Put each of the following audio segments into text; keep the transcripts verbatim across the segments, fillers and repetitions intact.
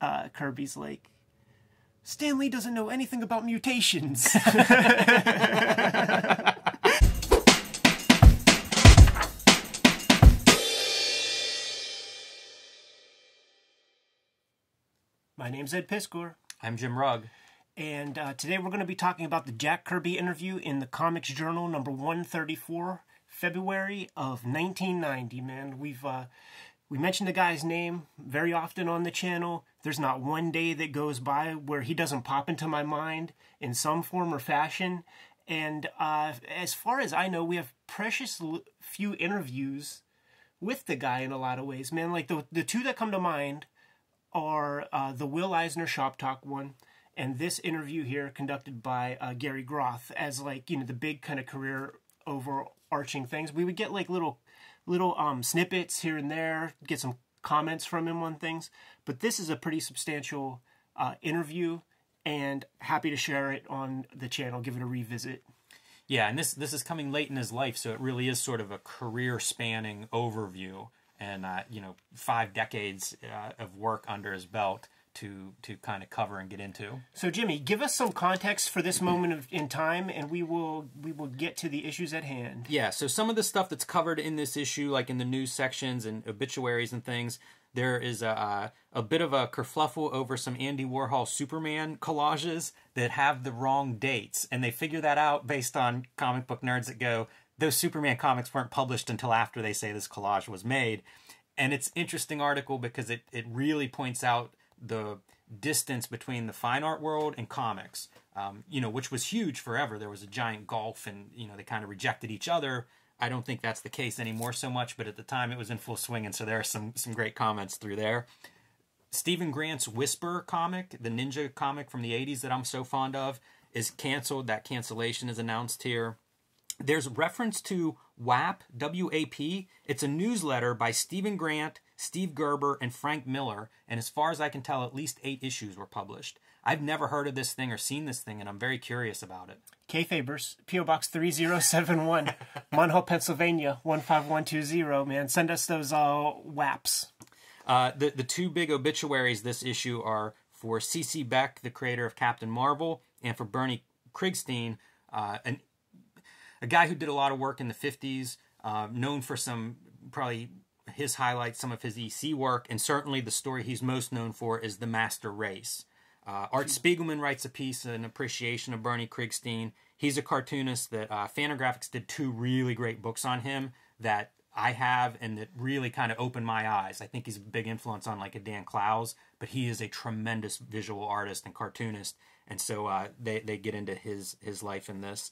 uh, Kirby's like, Stan Lee doesn't know anything about mutations. My name's Ed Piskor. I'm Jim Rugg. And uh, today we're going to be talking about the Jack Kirby interview in the Comics Journal, number one thirty-four, February of nineteen ninety. Man, we've uh, we mentioned the guy's name very often on the channel. There's not one day that goes by where he doesn't pop into my mind in some form or fashion. And uh, as far as I know, we have precious few interviews with the guy in a lot of ways. Man, like the the two that come to mind are uh, the Will Eisner Shop Talk one. And this interview here conducted by uh, Gary Groth as, like, you know, the big kind of career overarching things. We would get like little little um, snippets here and there, get some comments from him on things. But this is a pretty substantial uh, interview, and happy to share it on the channel, give it a revisit. Yeah, and this, this is coming late in his life, so it really is sort of a career-spanning overview and, uh, you know, five decades uh, of work under his belt to to kind of cover and get into. So Jimmy, give us some context for this moment of, in time, and we will we will get to the issues at hand. Yeah, so some of the stuff that's covered in this issue, like in the news sections and obituaries and things, there is a, a bit of a kerfluffle over some Andy Warhol Superman collages that have the wrong dates, and they figure that out based on comic book nerds that go, those Superman comics weren't published until after they say this collage was made. And it's an interesting article because it, it really points out the distance between the fine art world and comics, um, you know, which was huge forever. There was a giant gulf, and, you know, they kind of rejected each other. I don't think that's the case anymore so much, but at the time it was in full swing, and so there are some, some great comments through there. Stephen Grant's Whisper comic, the ninja comic from the eighties that I'm so fond of, is canceled. That cancellation is announced here. There's reference to W A P, W A P. It's a newsletter by Stephen Grant, Steve Gerber, and Frank Miller, and as far as I can tell, at least eight issues were published. I've never heard of this thing or seen this thing, and I'm very curious about it. K-Fabers, P O Box three zero seven one, Munhall, Pennsylvania, one five one two zero, man. Send us those uh, W A Ps. Uh, the, the two big obituaries this issue are for C C Beck, the creator of Captain Marvel, and for Bernie Krigstein, uh, an, a guy who did a lot of work in the fifties, uh, known for some probably his highlights, some of his E C work, and certainly the story he's most known for is The Master Race. Uh, Art Spiegelman writes a piece in appreciation of Bernie Krigstein. He's a cartoonist that uh, Fantagraphics did two really great books on him that I have and that really kind of opened my eyes. I think he's a big influence on like a Dan Clowes, but he is a tremendous visual artist and cartoonist, and so uh, they, they get into his, his life in this.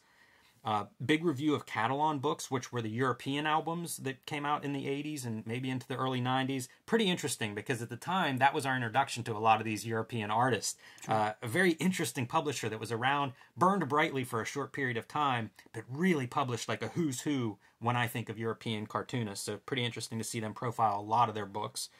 Uh, big review of Catalan books, which were the European albums that came out in the eighties and maybe into the early nineties. Pretty interesting, because at the time, that was our introduction to a lot of these European artists. Uh, a very interesting publisher that was around, burned brightly for a short period of time, but really published like a who's who when I think of European cartoonists. So pretty interesting to see them profile a lot of their books.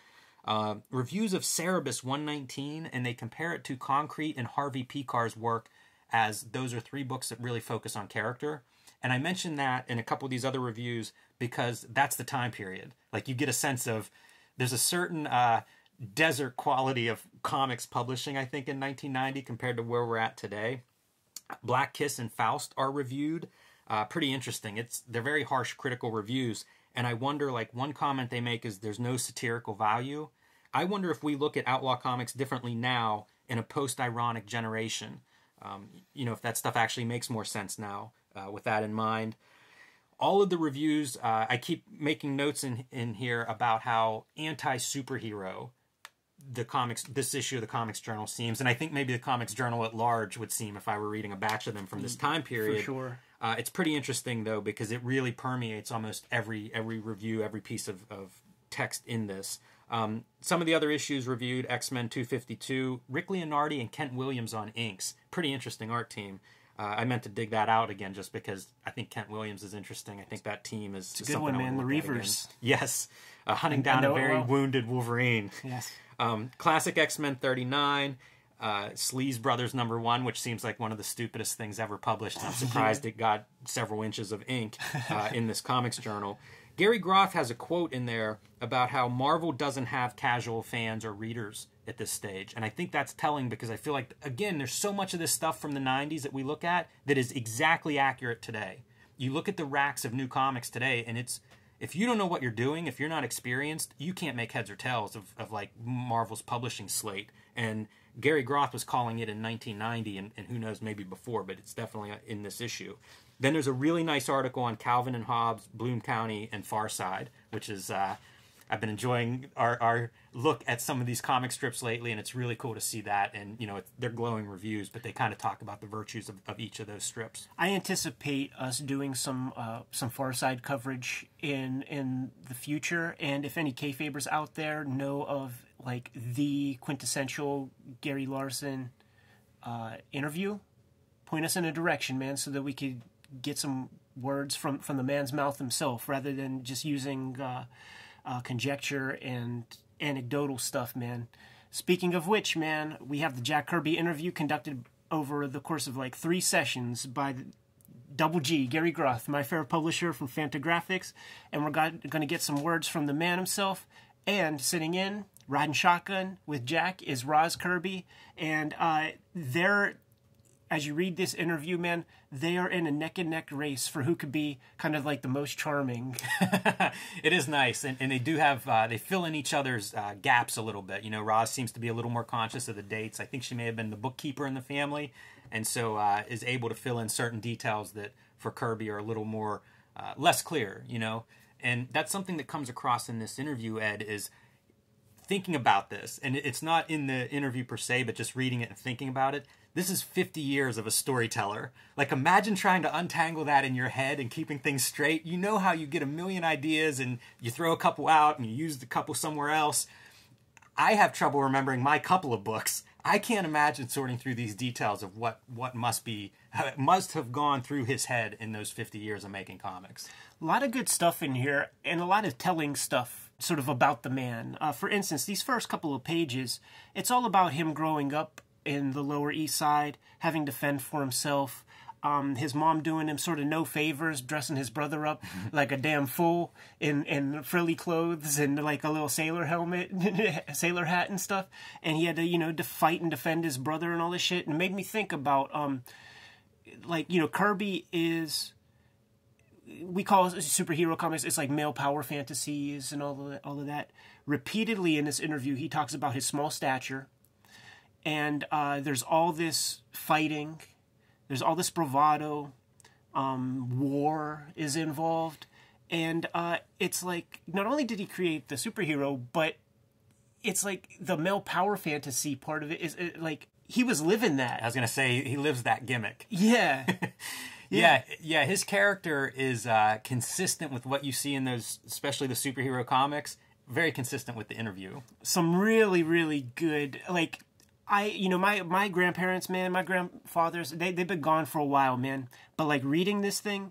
Uh, reviews of Cerebus one nineteen, and they compare it to Concrete and Harvey Picar's work, as those are three books that really focus on character. And I mentioned that in a couple of these other reviews because that's the time period. Like, you get a sense of, there's a certain uh, desert quality of comics publishing, I think, in nineteen ninety compared to where we're at today. Black Kiss and Faust are reviewed. Uh, pretty interesting. It's They're very harsh critical reviews. And I wonder, like, one comment they make is there's no satirical value. I wonder if we look at outlaw comics differently now in a post-ironic generation. Um, you know, if that stuff actually makes more sense now, uh, with that in mind. All of the reviews, uh, I keep making notes in, in here about how anti-superhero the comics, this issue of the Comics Journal seems, and I think maybe the Comics Journal at large would seem if I were reading a batch of them from this time period. For sure. Uh, it's pretty interesting, though, because it really permeates almost every, every review, every piece of, of text in this. Um, some of the other issues reviewed, X-Men two fifty-two, Rick Leonardi and Kent Williams on inks. Pretty interesting art team. Uh, I meant to dig that out again just because I think Kent Williams is interesting. I think that team is it's a good something one, man. The Reavers. Yes. Uh, hunting and, down and a very well. wounded Wolverine. Yes. Um, classic X-Men thirty-nine, uh, Sleaze Brothers number one, which seems like one of the stupidest things ever published. I'm surprised yeah. It got several inches of ink uh, in this Comics Journal. Gary Groth has a quote in there about how Marvel doesn't have casual fans or readers at this stage. And I think that's telling, because I feel like, again, there's so much of this stuff from the nineties that we look at that is exactly accurate today. You look at the racks of new comics today, and it's, if you don't know what you're doing, if you're not experienced, you can't make heads or tails of, of like Marvel's publishing slate. And Gary Groth was calling it in nineteen ninety, and, and who knows, maybe before, but it's definitely in this issue. Then there's a really nice article on Calvin and Hobbes, Bloom County, and Farside, which is, uh, I've been enjoying our, our look at some of these comic strips lately, and it's really cool to see that. And, you know, it's, they're glowing reviews, but they kind of talk about the virtues of, of each of those strips. I anticipate us doing some uh, some Farside coverage in in the future. And if any kayfabers out there know of, like, the quintessential Gary Larson uh, interview, point us in a direction, man, so that we could get some words from, from the man's mouth himself, rather than just using... Uh, Uh, conjecture and anecdotal stuff, man. Speaking of which, man, we have the Jack Kirby interview conducted over the course of like three sessions by the Double G, Gary Groth, my favorite publisher from Fantagraphics, and we're going to get some words from the man himself. And sitting in, riding shotgun with Jack, is Roz Kirby, and uh, they're, as you read this interview, man, they are in a neck-and-neck race for who could be kind of like the most charming. It is nice, and, and they do have, uh, they fill in each other's uh, gaps a little bit. You know, Roz seems to be a little more conscious of the dates. I think she may have been the bookkeeper in the family, and so uh, is able to fill in certain details that for Kirby are a little more, uh, less clear, you know. And that's something that comes across in this interview, Ed, is thinking about this. And it's not in the interview per se, but just reading it and thinking about it. This is fifty years of a storyteller. Like, imagine trying to untangle that in your head and keeping things straight. You know how you get a million ideas and you throw a couple out and you use the couple somewhere else. I have trouble remembering my couple of books. I can't imagine sorting through these details of what, what must be, must have gone through his head in those fifty years of making comics. A lot of good stuff in here, and a lot of telling stuff sort of about the man. Uh, for instance, these first couple of pages, it's all about him growing up in the Lower East Side, having to fend for himself, um, his mom doing him sort of no favors, dressing his brother up like a damn fool in, in frilly clothes and like a little sailor helmet, sailor hat and stuff. And he had to, you know, to fight and defend his brother and all this shit. And it made me think about, um, like, you know, Kirby is... we call it superhero comics, it's like male power fantasies and all of, all of that. Repeatedly in this interview, he talks about his small stature. And uh, there's all this fighting. There's all this bravado. Um, war is involved. And uh, it's like, not only did he create the superhero, but it's like the male power fantasy part of it is it, like, he was living that. I was going to say, he lives that gimmick. Yeah. Yeah. yeah, yeah, his character is uh, consistent with what you see in those, especially the superhero comics, very consistent with the interview. Some really, really good, like, I, you know, my, my grandparents, man, my grandfathers, they, they've been gone for a while, man, but, like, reading this thing,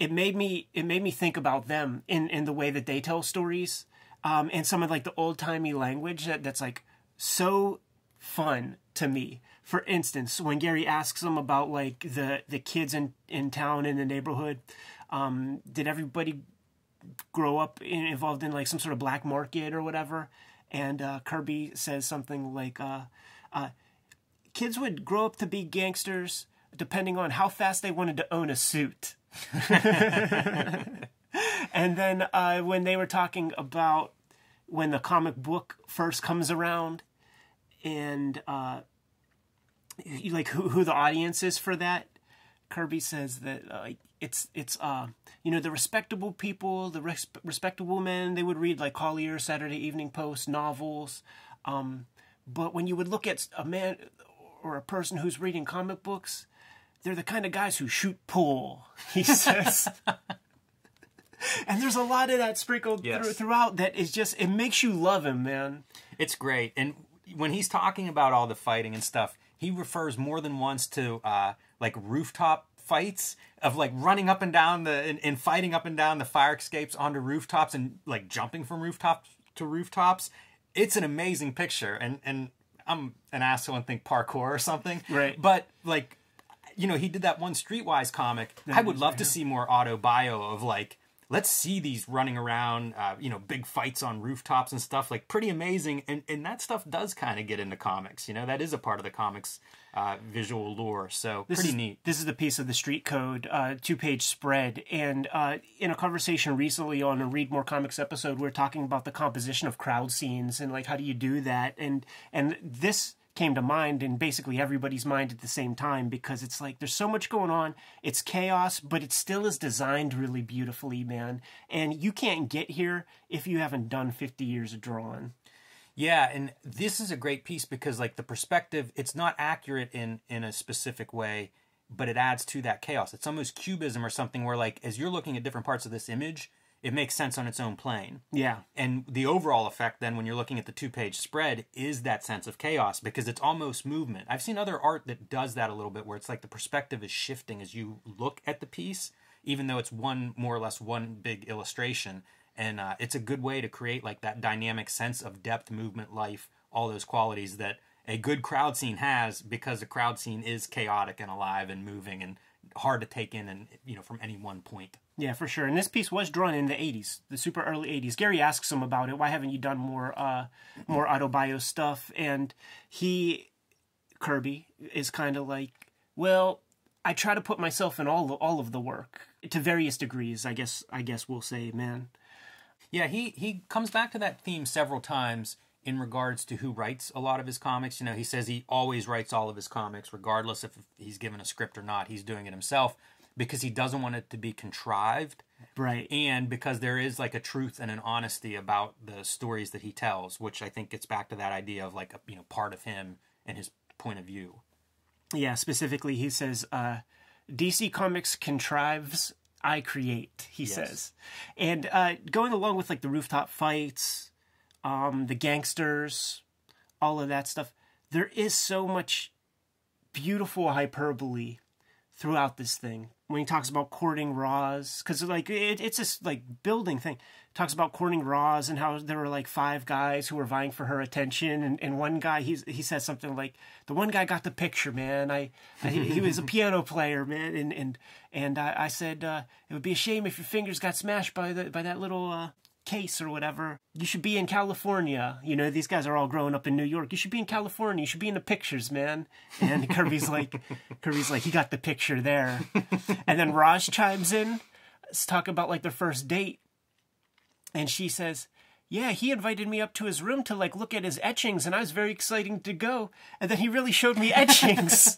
it made me, it made me think about them in, in the way that they tell stories, um, and some of, like, the old-timey language that, that's, like, so fun to me. For instance, when Gary asks him about, like, the, the kids in, in town, in the neighborhood, um, did everybody grow up in, involved in, like, some sort of black market or whatever? And uh, Kirby says something like, uh, uh, kids would grow up to be gangsters depending on how fast they wanted to own a suit. And then uh, when they were talking about when the comic book first comes around and... Uh, like who, who the audience is for that, Kirby says that uh, it's it's uh you know, the respectable people, the res respectable men, they would read like Collier, Saturday Evening Post, novels, um but when you would look at a man or a person who's reading comic books, they're the kind of guys who shoot pool, he says. And there's a lot of that sprinkled yes. th throughout that is just, it makes you love him, man. It's great. And when he's talking about all the fighting and stuff, he refers more than once to, uh, like, rooftop fights of, like, running up and down the and, and fighting up and down the fire escapes onto rooftops and, like, jumping from rooftops to rooftops. It's an amazing picture. And, and I'm an asshole and think parkour or something. Right. But, like, you know, he did that one Streetwise comic. That I would love to see more auto bio of, like, let's see these running around, uh, you know, big fights on rooftops and stuff, like pretty amazing. And, and that stuff does kind of get into comics, you know, that is a part of the comics uh, visual lore. So this pretty is, neat. This is the piece of the Street Code uh, two page spread. And uh, in a conversation recently on a Read More Comics episode, we we're talking about the composition of crowd scenes and like, how do you do that? And, and this came to mind in basically everybody's mind at the same time, because it's like there's so much going on, it's chaos, but it still is designed really beautifully, man. And you can't get here if you haven't done fifty years of drawing. Yeah, and this is a great piece because like the perspective, it's not accurate in in a specific way, but it adds to that chaos. It's almost cubism or something where like as you're looking at different parts of this image, it makes sense on its own plane. Yeah. And the overall effect then when you're looking at the two-page spread is that sense of chaos because it's almost movement. I've seen other art that does that a little bit where it's like the perspective is shifting as you look at the piece, even though it's one more or less one big illustration. And uh, it's a good way to create like that dynamic sense of depth, movement, life, all those qualities that a good crowd scene has, because a crowd scene is chaotic and alive and moving and hard to take in, and you know, from any one point. Yeah, for sure. And this piece was drawn in the eighties, the super early eighties. Gary asks him about it. Why haven't you done more uh, more autobio stuff? And he, Kirby, is kind of like, well, I try to put myself in all all of the work to various degrees, I guess. I guess we'll say, man. Yeah, he he comes back to that theme several times in regards to who writes a lot of his comics. You know, he says he always writes all of his comics, regardless if he's given a script or not. He's doing it himself, because he doesn't want it to be contrived. Right. And because there is like a truth and an honesty about the stories that he tells, which I think gets back to that idea of like, a, you know, part of him and his point of view. Yeah, specifically, he says, uh, D C Comics contrives, I create, he yes. says. And uh, going along with like the rooftop fights, um, the gangsters, all of that stuff, there is so much beautiful hyperbole throughout this thing. When he talks about courting Roz, because like it, it's this like building thing. Talks about courting Roz and how there were like five guys who were vying for her attention, and, and one guy he's he says something like, "The one guy got the picture, man. I, I he was a piano player, man, and and and I, I said uh, it would be a shame if your fingers got smashed by the by that little uh, case or whatever. You should be in California. You know, these guys are all growing up in New York. You should be in California. You should be in the pictures, man." And Kirby's like, Kirby's like, he got the picture there. And then Roz chimes in. Let's talk about like their first date. And she says, yeah, he invited me up to his room to like look at his etchings, and I was very excited to go. And then he really showed me etchings.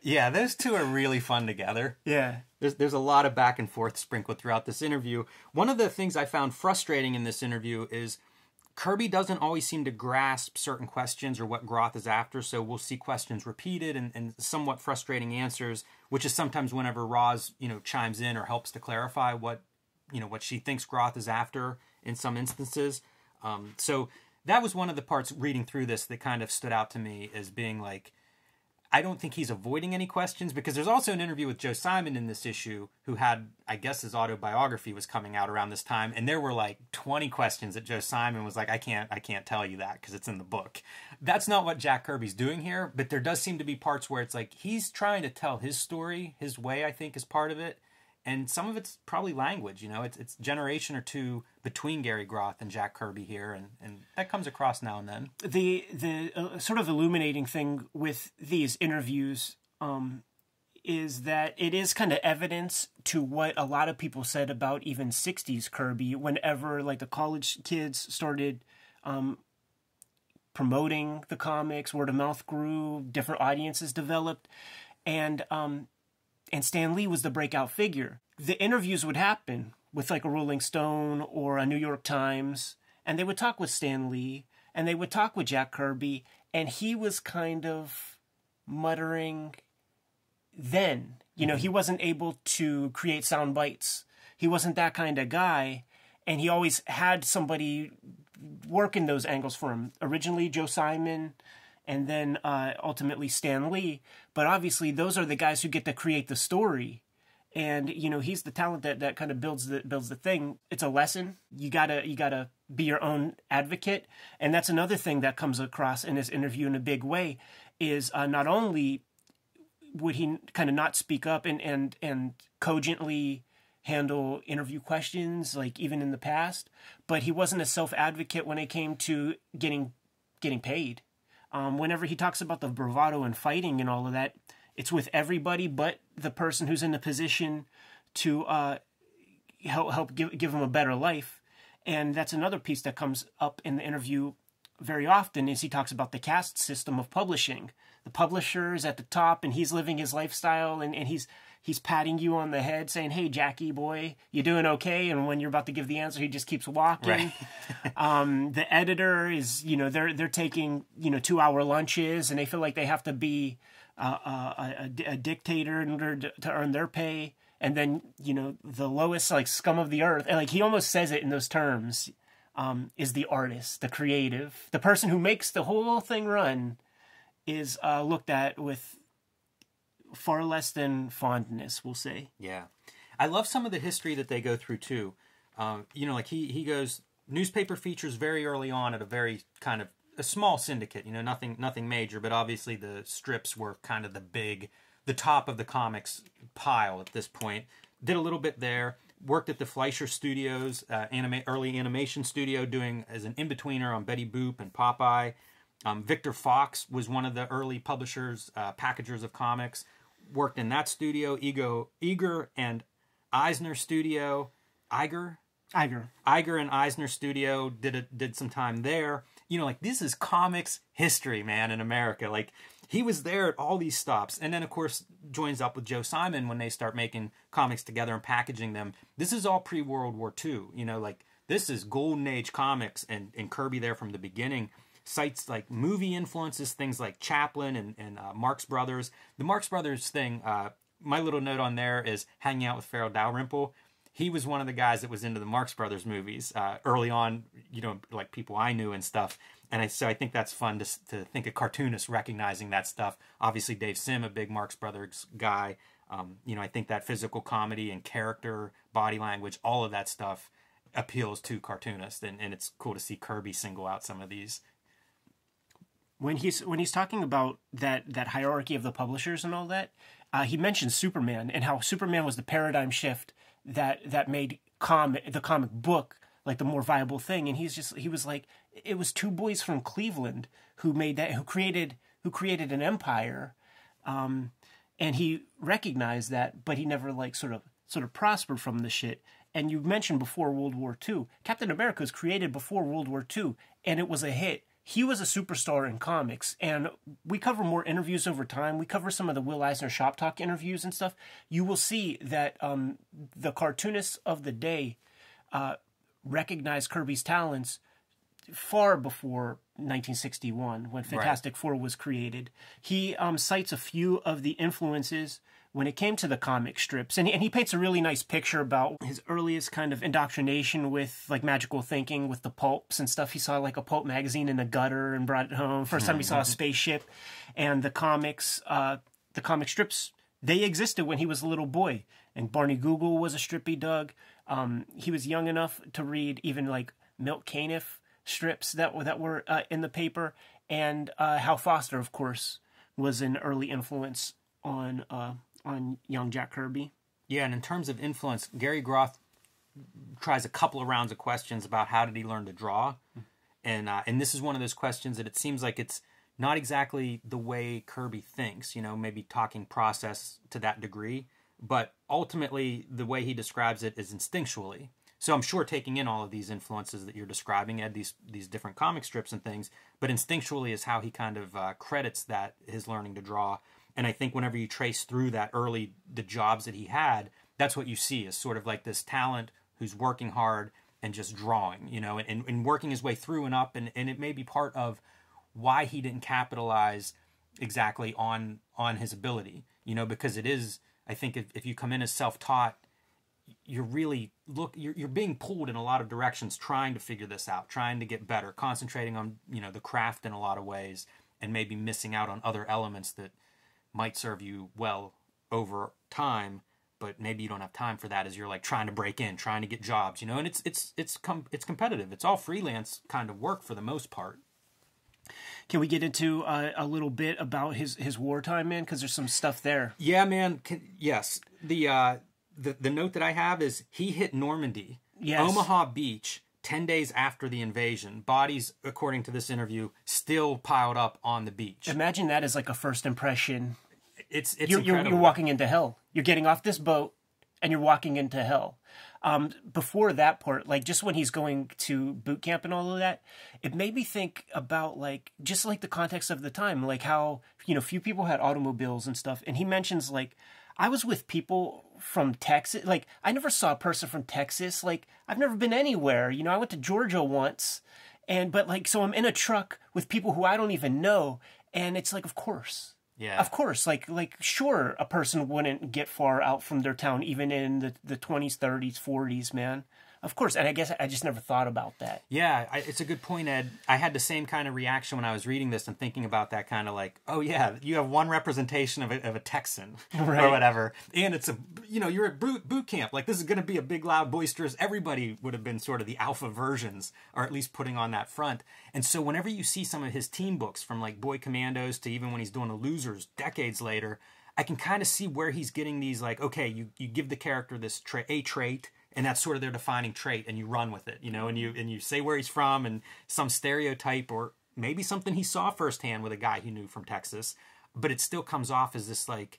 Yeah, those two are really fun together. Yeah. There's there's a lot of back and forth sprinkled throughout this interview. One of the things I found frustrating in this interview is Kirby doesn't always seem to grasp certain questions or what Groth is after, so we'll see questions repeated and, and somewhat frustrating answers, which is sometimes whenever Roz, you know, chimes in or helps to clarify what, you know, what she thinks Groth is after in some instances. Um, so that was one of the parts reading through this that kind of stood out to me as being like, I don't think he's avoiding any questions, because there's also an interview with Joe Simon in this issue who had, I guess his autobiography was coming out around this time. And there were like twenty questions that Joe Simon was like, I can't, I can't tell you that because it's in the book. That's not what Jack Kirby's doing here, but there does seem to be parts where it's like, he's trying to tell his story, his way, I think is part of it. And some of it's probably language, you know, it's it's generation or two between Gary Groth and Jack Kirby here, and, and that comes across now and then. The the uh, sort of illuminating thing with these interviews um, is that it is kind of evidence to what a lot of people said about even sixties Kirby, whenever like the college kids started um, promoting the comics, word of mouth grew, different audiences developed, and... Um, And Stan Lee was the breakout figure. The interviews would happen with like a Rolling Stone or a New York Times, and they would talk with Stan Lee, and they would talk with Jack Kirby, and he was kind of muttering then. You know, he wasn't able to create sound bites. He wasn't that kind of guy, and he always had somebody working those angles for him. Originally, Joe Simon... and then uh, ultimately Stan Lee. But obviously those are the guys who get to create the story. And, you know, he's the talent that, that kind of builds the, builds the thing. It's a lesson. You gotta, you gotta be your own advocate. And that's another thing that comes across in this interview in a big way, is uh, not only would he kind of not speak up and, and, and cogently handle interview questions, like even in the past, but he wasn't a self-advocate when it came to getting getting paid. Um, whenever he talks about the bravado and fighting and all of that, it's with everybody but the person who's in a position to uh, help help give give him a better life. And that's another piece that comes up in the interview very often, is he talks about the caste system of publishing. The publisher is at the top, and he's living his lifestyle, and, and he's he's patting you on the head, saying, "Hey, Jackie boy, you doing okay?" And when you're about to give the answer, he just keeps walking. Right. um, the editor is, you know, they're they're taking, you know, two hour lunches, and they feel like they have to be uh, a, a, a dictator in order to, to earn their pay. And then, you know, the lowest, like, scum of the earth, and, like, he almost says it in those terms, um, is the artist, the creative, the person who makes the whole thing run, is uh, looked at with far less than fondness, we'll say. Yeah. I love some of the history that they go through, too. Um, you know, like, he, he goes, newspaper features very early on at a very kind of, a small syndicate, you know, nothing nothing major, but obviously the strips were kind of the big, the top of the comics pile at this point. Did a little bit there. Worked at the Fleischer Studios, uh, anime, early animation studio, doing as an in-betweener on Betty Boop and Popeye. Um, Victor Fox was one of the early publishers, uh, packagers of comics. Worked in that studio. Ego, Iger and Eisner Studio. Iger? Iger. Iger and Eisner Studio did a, did some time there. You know, like, this is comics history, man, in America. Like, he was there at all these stops, and then, of course, joins up with Joe Simon when they start making comics together and packaging them. This is all pre-World War Two, you know, like, this is golden age comics, and, and Kirby there from the beginning. Cites, like, movie influences, things like Chaplin and, and uh, Marx Brothers. The Marx Brothers thing, uh, my little note on there is hanging out with Farrell Dalrymple. He was one of the guys that was into the Marx Brothers movies uh, early on, you know, like, people I knew and stuff. And I, so I think that's fun to, to think of cartoonists recognizing that stuff. Obviously, Dave Sim, a big Marx Brothers guy. Um, you know, I think that physical comedy and character, body language, all of that stuff appeals to cartoonists. And, and it's cool to see Kirby single out some of these. When he's, when he's talking about that, that hierarchy of the publishers and all that, uh, he mentions Superman and how Superman was the paradigm shift that that made comic the comic book like the more viable thing. And he's just he was like, it was two boys from Cleveland who made that, who created who created an empire, um and he recognized that, but he never like sort of sort of prospered from the shit. And you mentioned before World War Two, Captain America was created before World War Two, and it was a hit. He was a superstar in comics, and we cover more interviews over time. We cover some of the Will Eisner Shop Talk interviews and stuff. You will see that um, the cartoonists of the day uh, recognized Kirby's talents far before nineteen sixty-one, when Fantastic Four was created. He um, cites a few of the influences when it came to the comic strips, and he, and he paints a really nice picture about his earliest kind of indoctrination with like magical thinking with the pulps and stuff. He saw like a pulp magazine in the gutter and brought it home. First time he saw a spaceship, and the comics, uh, the comic strips, they existed when he was a little boy. And Barney Google was a strip he dug. Um, he was young enough to read even like Milt Caniff strips that were that were uh, in the paper, and uh, Hal Foster, of course, was an early influence on. Uh, on young Jack Kirby. Yeah, and in terms of influence, Gary Groth tries a couple of rounds of questions about how did he learn to draw. Mm-hmm. And uh, and this is one of those questions that it seems like it's not exactly the way Kirby thinks, you know, maybe talking process to that degree, but ultimately the way he describes it is instinctually. So I'm sure taking in all of these influences that you're describing, Ed, these, these different comic strips and things, but instinctually is how he kind of uh, credits that, his learning to draw. And I think whenever you trace through that early, the jobs that he had, that's what you see is sort of like this talent who's working hard and just drawing, you know, and, and working his way through and up. And, and it may be part of why he didn't capitalize exactly on on his ability, you know, because it is, I think if, if you come in as self-taught, you're really, look, you're, you're being pulled in a lot of directions, trying to figure this out, trying to get better, concentrating on, you know, the craft in a lot of ways, and maybe missing out on other elements that might serve you well over time, but maybe you don't have time for that as you're like trying to break in, trying to get jobs, you know, and it's, it's, it's, com it's competitive. It's all freelance kind of work for the most part. Can we get into uh, a little bit about his, his wartime, man? Cause there's some stuff there. Yeah, man. Can, yes. The, uh, the, the note that I have is he hit Normandy, yes. Omaha Beach, ten days after the invasion. Bodies, according to this interview, still piled up on the beach. Imagine that as like a first impression. It's, it's you're, incredible. You're, you're walking into hell. You're getting off this boat and you're walking into hell. Um, before that part, like just when he's going to boot camp and all of that, it made me think about like, just like the context of the time, like how, you know, few people had automobiles and stuff. And he mentions like, I was with people from Texas. Like I never saw a person from Texas. Like I've never been anywhere. You know, I went to Georgia once and, but like, so I'm in a truck with people who I don't even know. And it's like, of course. Yeah. Of course, like, like sure, a person wouldn't get far out from their town, even in the, the twenties, thirties, forties, man. Of course, and I guess I just never thought about that. Yeah, I, it's a good point, Ed. I had the same kind of reaction when I was reading this and thinking about that kind of like, oh yeah, you have one representation of a, of a Texan right. or whatever, and it's a, you know, you're at boot, boot camp. Like, this is going to be a big, loud, boisterous, everybody would have been sort of the alpha versions, or at least putting on that front. And so whenever you see some of his team books, from like Boy Commandos to even when he's doing The Losers decades later, I can kind of see where he's getting these like, okay, you, you give the character this tra a trait, and that's sort of their defining trait, and you run with it, you know, and you and you say where he's from and some stereotype or maybe something he saw firsthand with a guy he knew from Texas, but it still comes off as this like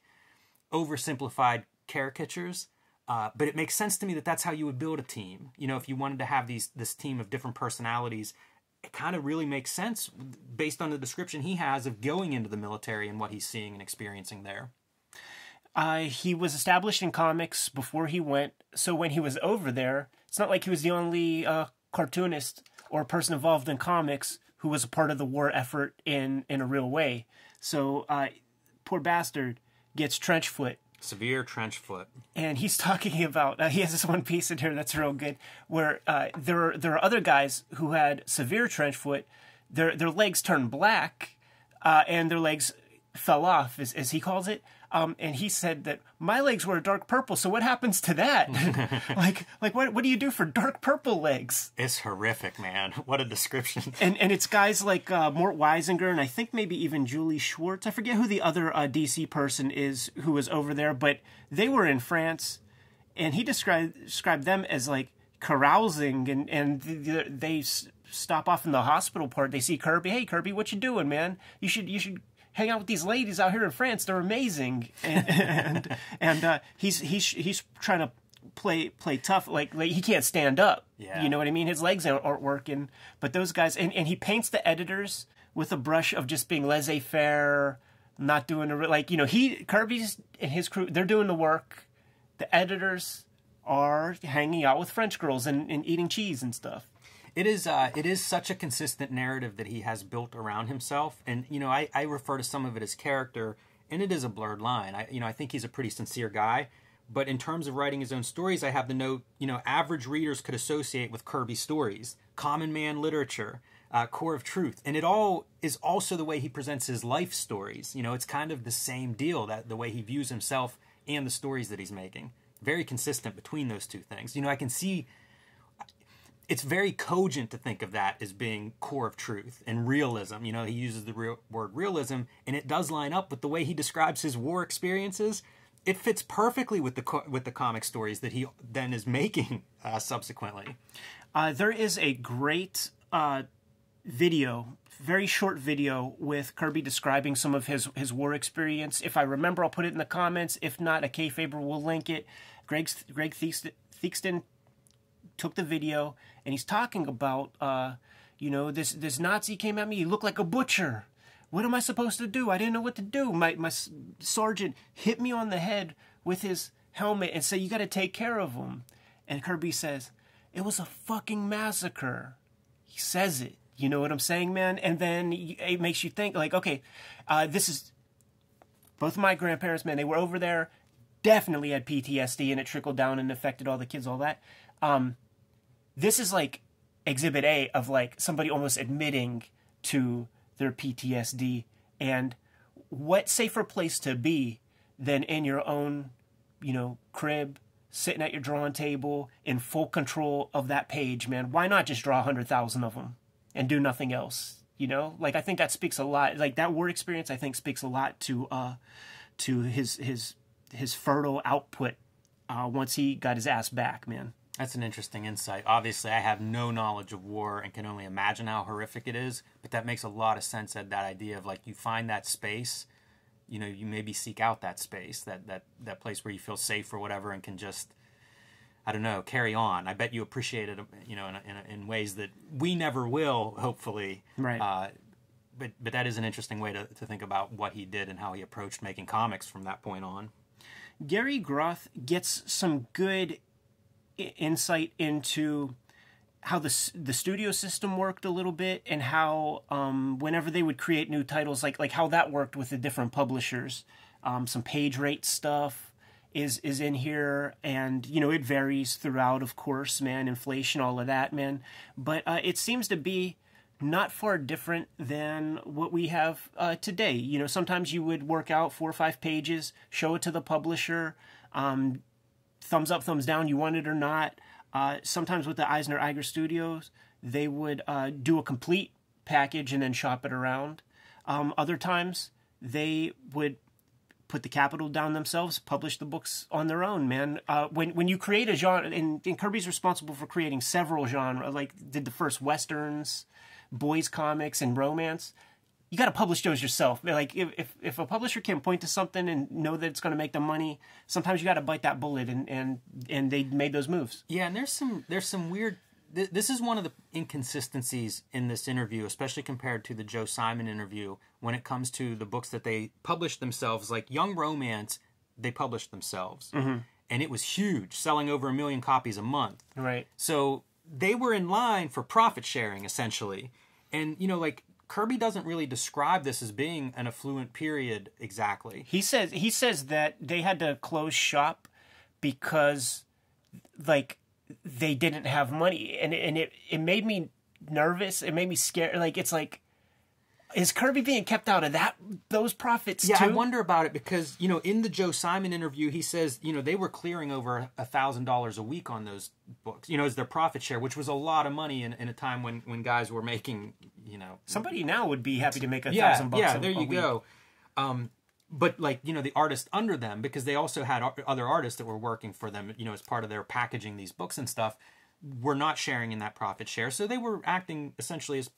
oversimplified caricatures. Uh, but it makes sense to me that that's how you would build a team. You know, if you wanted to have these this team of different personalities, it kind of really makes sense based on the description he has of going into the military and what he's seeing and experiencing there. Uh, he was established in comics before he went, so when he was over there, it's not like he was the only uh, cartoonist or person involved in comics who was a part of the war effort in, in a real way. So, uh, poor bastard gets trench foot. Severe trench foot. And he's talking about, uh, he has this one piece in here that's real good, where uh, there are, there are other guys who had severe trench foot, their, their legs turned black, uh, and their legs fell off, as, as he calls it. Um, and he said that my legs were a dark purple. So what happens to that? like, like what, what do you do for dark purple legs? It's horrific, man. What a description. and, and it's guys like uh, Mort Weisinger and I think maybe even Julie Schwartz. I forget who the other uh, D C person is who was over there, but they were in France. And he described, described them as like carousing, and, and they, they stop off in the hospital part. They see Kirby. Hey, Kirby, what you doing, man? You should, you should... hang out with these ladies out here in France. They're amazing. And and, and uh, he's he's he's trying to play play tough. Like, like he can't stand up. Yeah. You know what I mean? His legs aren't, aren't working. But those guys, and, and he paints the editors with a brush of just being laissez-faire, not doing the, like, you know, he, Kirby's and his crew, they're doing the work. The editors are hanging out with French girls and, and eating cheese and stuff. It is uh, it is such a consistent narrative that he has built around himself. And, you know, I, I refer to some of it as character, and it is a blurred line. I, you know, I think he's a pretty sincere guy. But in terms of writing his own stories, I have the note, you know, average readers could associate with Kirby stories, common man literature, uh, core of truth. And it all is also the way he presents his life stories. You know, it's kind of the same deal, that the way he views himself and the stories that he's making. Very consistent between those two things. You know, I can see... it's very cogent to think of that as being core of truth and realism. You know, he uses the real word realism, and it does line up with the way he describes his war experiences. It fits perfectly with the co with the comic stories that he then is making uh, subsequently. Uh, there is a great uh, video, very short video, with Kirby describing some of his, his war experience. If I remember, I'll put it in the comments. If not, a kayfaber will link it. Greg, Greg Theakston took the video, and he's talking about, uh, you know, this, this Nazi came at me. He looked like a butcher. What am I supposed to do? I didn't know what to do. My, my sergeant hit me on the head with his helmet and said, you got to take care of him. And Kirby says, it was a fucking massacre. He says it. You know what I'm saying, man? And then it makes you think, like, okay, uh, this is... both my grandparents, man, they were over there, definitely had P T S D, and it trickled down and affected all the kids, all that. Um... This is like exhibit A of like somebody almost admitting to their P T S D, and what safer place to be than in your own, you know, crib, sitting at your drawing table in full control of that page, man. Why not just draw a hundred thousand of them and do nothing else? You know, like, I think that speaks a lot, like that war experience, I think speaks a lot to, uh, to his, his, his fertile output uh, once he got his ass back, man. That's an interesting insight. Obviously, I have no knowledge of war and can only imagine how horrific it is, but that makes a lot of sense, that, that idea of, like, you find that space, you know, you maybe seek out that space, that, that, that place where you feel safe or whatever and can just, I don't know, carry on. I bet you appreciate it, you know, in, in, in ways that we never will, hopefully. Right. Uh, but, but that is an interesting way to, to think about what he did and how he approached making comics from that point on. Gary Groth gets some good insight into how the the studio system worked a little bit, and how um, whenever they would create new titles, like like how that worked with the different publishers. Um, some page rate stuff is is in here, and you know it varies throughout, of course, man. Inflation, all of that, man. But uh, it seems to be not far different than what we have uh, today. You know, sometimes you would work out four or five pages, show it to the publisher. Um, Thumbs up, thumbs down, you want it or not. Uh, sometimes with the Eisner Iger Studios, they would uh, do a complete package and then shop it around. Um, other times, they would put the capital down themselves, publish the books on their own, man. Uh, when when you create a genre, and, and Kirby's responsible for creating several genres, like did the first Westerns, boys comics, and romance. You got to publish those yourself. Like if, if if a publisher can point to something and know that it's going to make them money, sometimes you got to bite that bullet, and and and they made those moves. Yeah, and there's some there's some weird. Th this is one of the inconsistencies in this interview, especially compared to the Joe Simon interview, when it comes to the books that they published themselves. Like Young Romance, they published themselves, mm-hmm. and it was huge, selling over a million copies a month. Right. So they were in line for profit sharing essentially, and you know like. Kirby doesn't really describe this as being an affluent period exactly. He says he says that they had to close shop because, like, they didn't have money, and and it it made me nervous. It made me scared. Like it's like, is Kirby being kept out of that those profits too? Yeah, I wonder about it because you know in the Joe Simon interview he says you know they were clearing over a thousand dollars a week on those books. You know, as their profit share, which was a lot of money in, in a time when when guys were making. You know, somebody now would be happy to make a yeah, thousand bucks. Yeah, there a, a you week. go. Um, but like you know, the artists under them, because they also had ar other artists that were working for them. You know, as part of their packaging these books and stuff, were not sharing in that profit share. So they were acting essentially as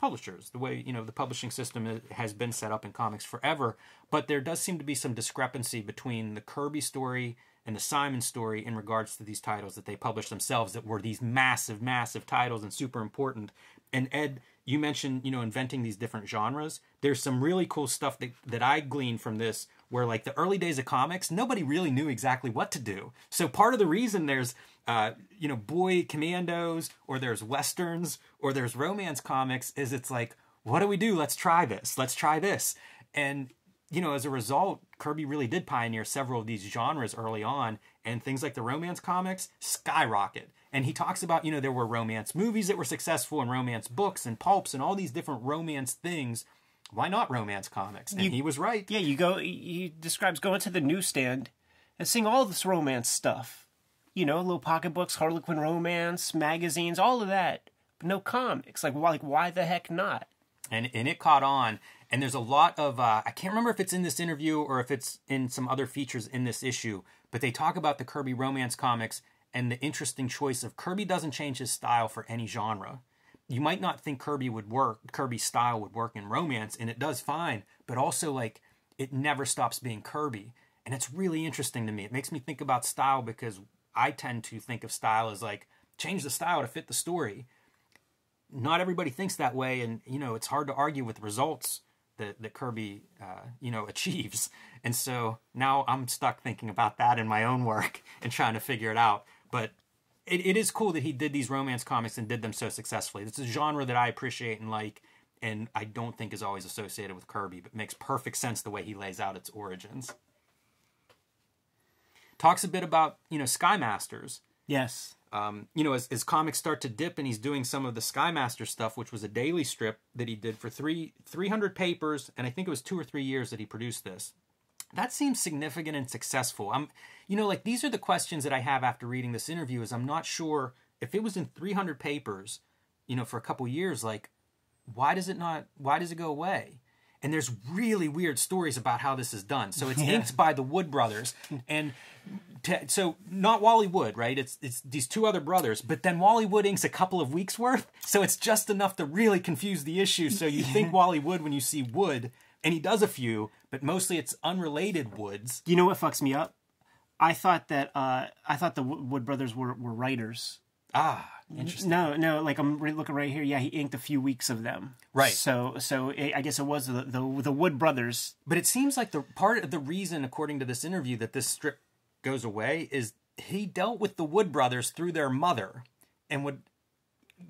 publishers. The way you know the publishing system has been set up in comics forever. But there does seem to be some discrepancy between the Kirby story and the Simon story in regards to these titles that they published themselves, that were these massive, massive titles and super important. And Ed, you mentioned, you know, inventing these different genres. There's some really cool stuff that, that I gleaned from this where, like, the early days of comics, nobody really knew exactly what to do. So part of the reason there's, uh, you know, boy commandos or there's Westerns or there's romance comics is it's like, what do we do? Let's try this. Let's try this. And, you know, as a result, Kirby really did pioneer several of these genres early on. And things like the romance comics skyrocket. And he talks about, you know, there were romance movies that were successful and romance books and pulps and all these different romance things. Why not romance comics? And you, he was right. Yeah, you go, he describes going to the newsstand and seeing all this romance stuff. You know, little pocketbooks, Harlequin romance, magazines, all of that. But no comics. Like, why, like, why the heck not? And, and it caught on. And there's a lot of, uh, I can't remember if it's in this interview or if it's in some other features in this issue, but they talk about the Kirby romance comics and the interesting choice of Kirby doesn't change his style for any genre. You might not think Kirby would work, Kirby's style would work in romance, and it does fine, but also like it never stops being Kirby. And it's really interesting to me. It makes me think about style because I tend to think of style as like change the style to fit the story. Not everybody thinks that way, and you know, it's hard to argue with results that, that Kirby, uh, you know, achieves. And so now I'm stuck thinking about that in my own work and trying to figure it out. But it, it is cool that he did these romance comics and did them so successfully. This is a genre that I appreciate and like, and I don't think is always associated with Kirby, but makes perfect sense the way he lays out its origins. Talks a bit about, you know, Sky Masters. Yes. Um, you know, as, as comics start to dip and he's doing some of the Sky Master stuff, which was a daily strip that he did for three, 300 papers, and I think it was two or three years that he produced this. That seems significant and successful. I'm, you know, like these are the questions that I have after reading this interview is I'm not sure if it was in three hundred papers, you know, for a couple years, like why does it not, why does it go away? And there's really weird stories about how this is done. So it's yeah. inked by the Wood brothers. And to, so not Wally Wood, right? It's it's these two other brothers, but then Wally Wood inks a couple of weeks worth, so it's just enough to really confuse the issue. So you think Wally Wood when you see Wood, and he does a few, but mostly it's unrelated Woods. You know what fucks me up? I thought that uh, I thought the Wood brothers were were writers. Ah, interesting. No, no, like I'm looking right here. Yeah, he inked a few weeks of them. Right. So, so it, I guess it was the, the the Wood brothers. But it seems like the part of the reason, according to this interview, that this strip goes away is he dealt with the Wood brothers through their mother, and would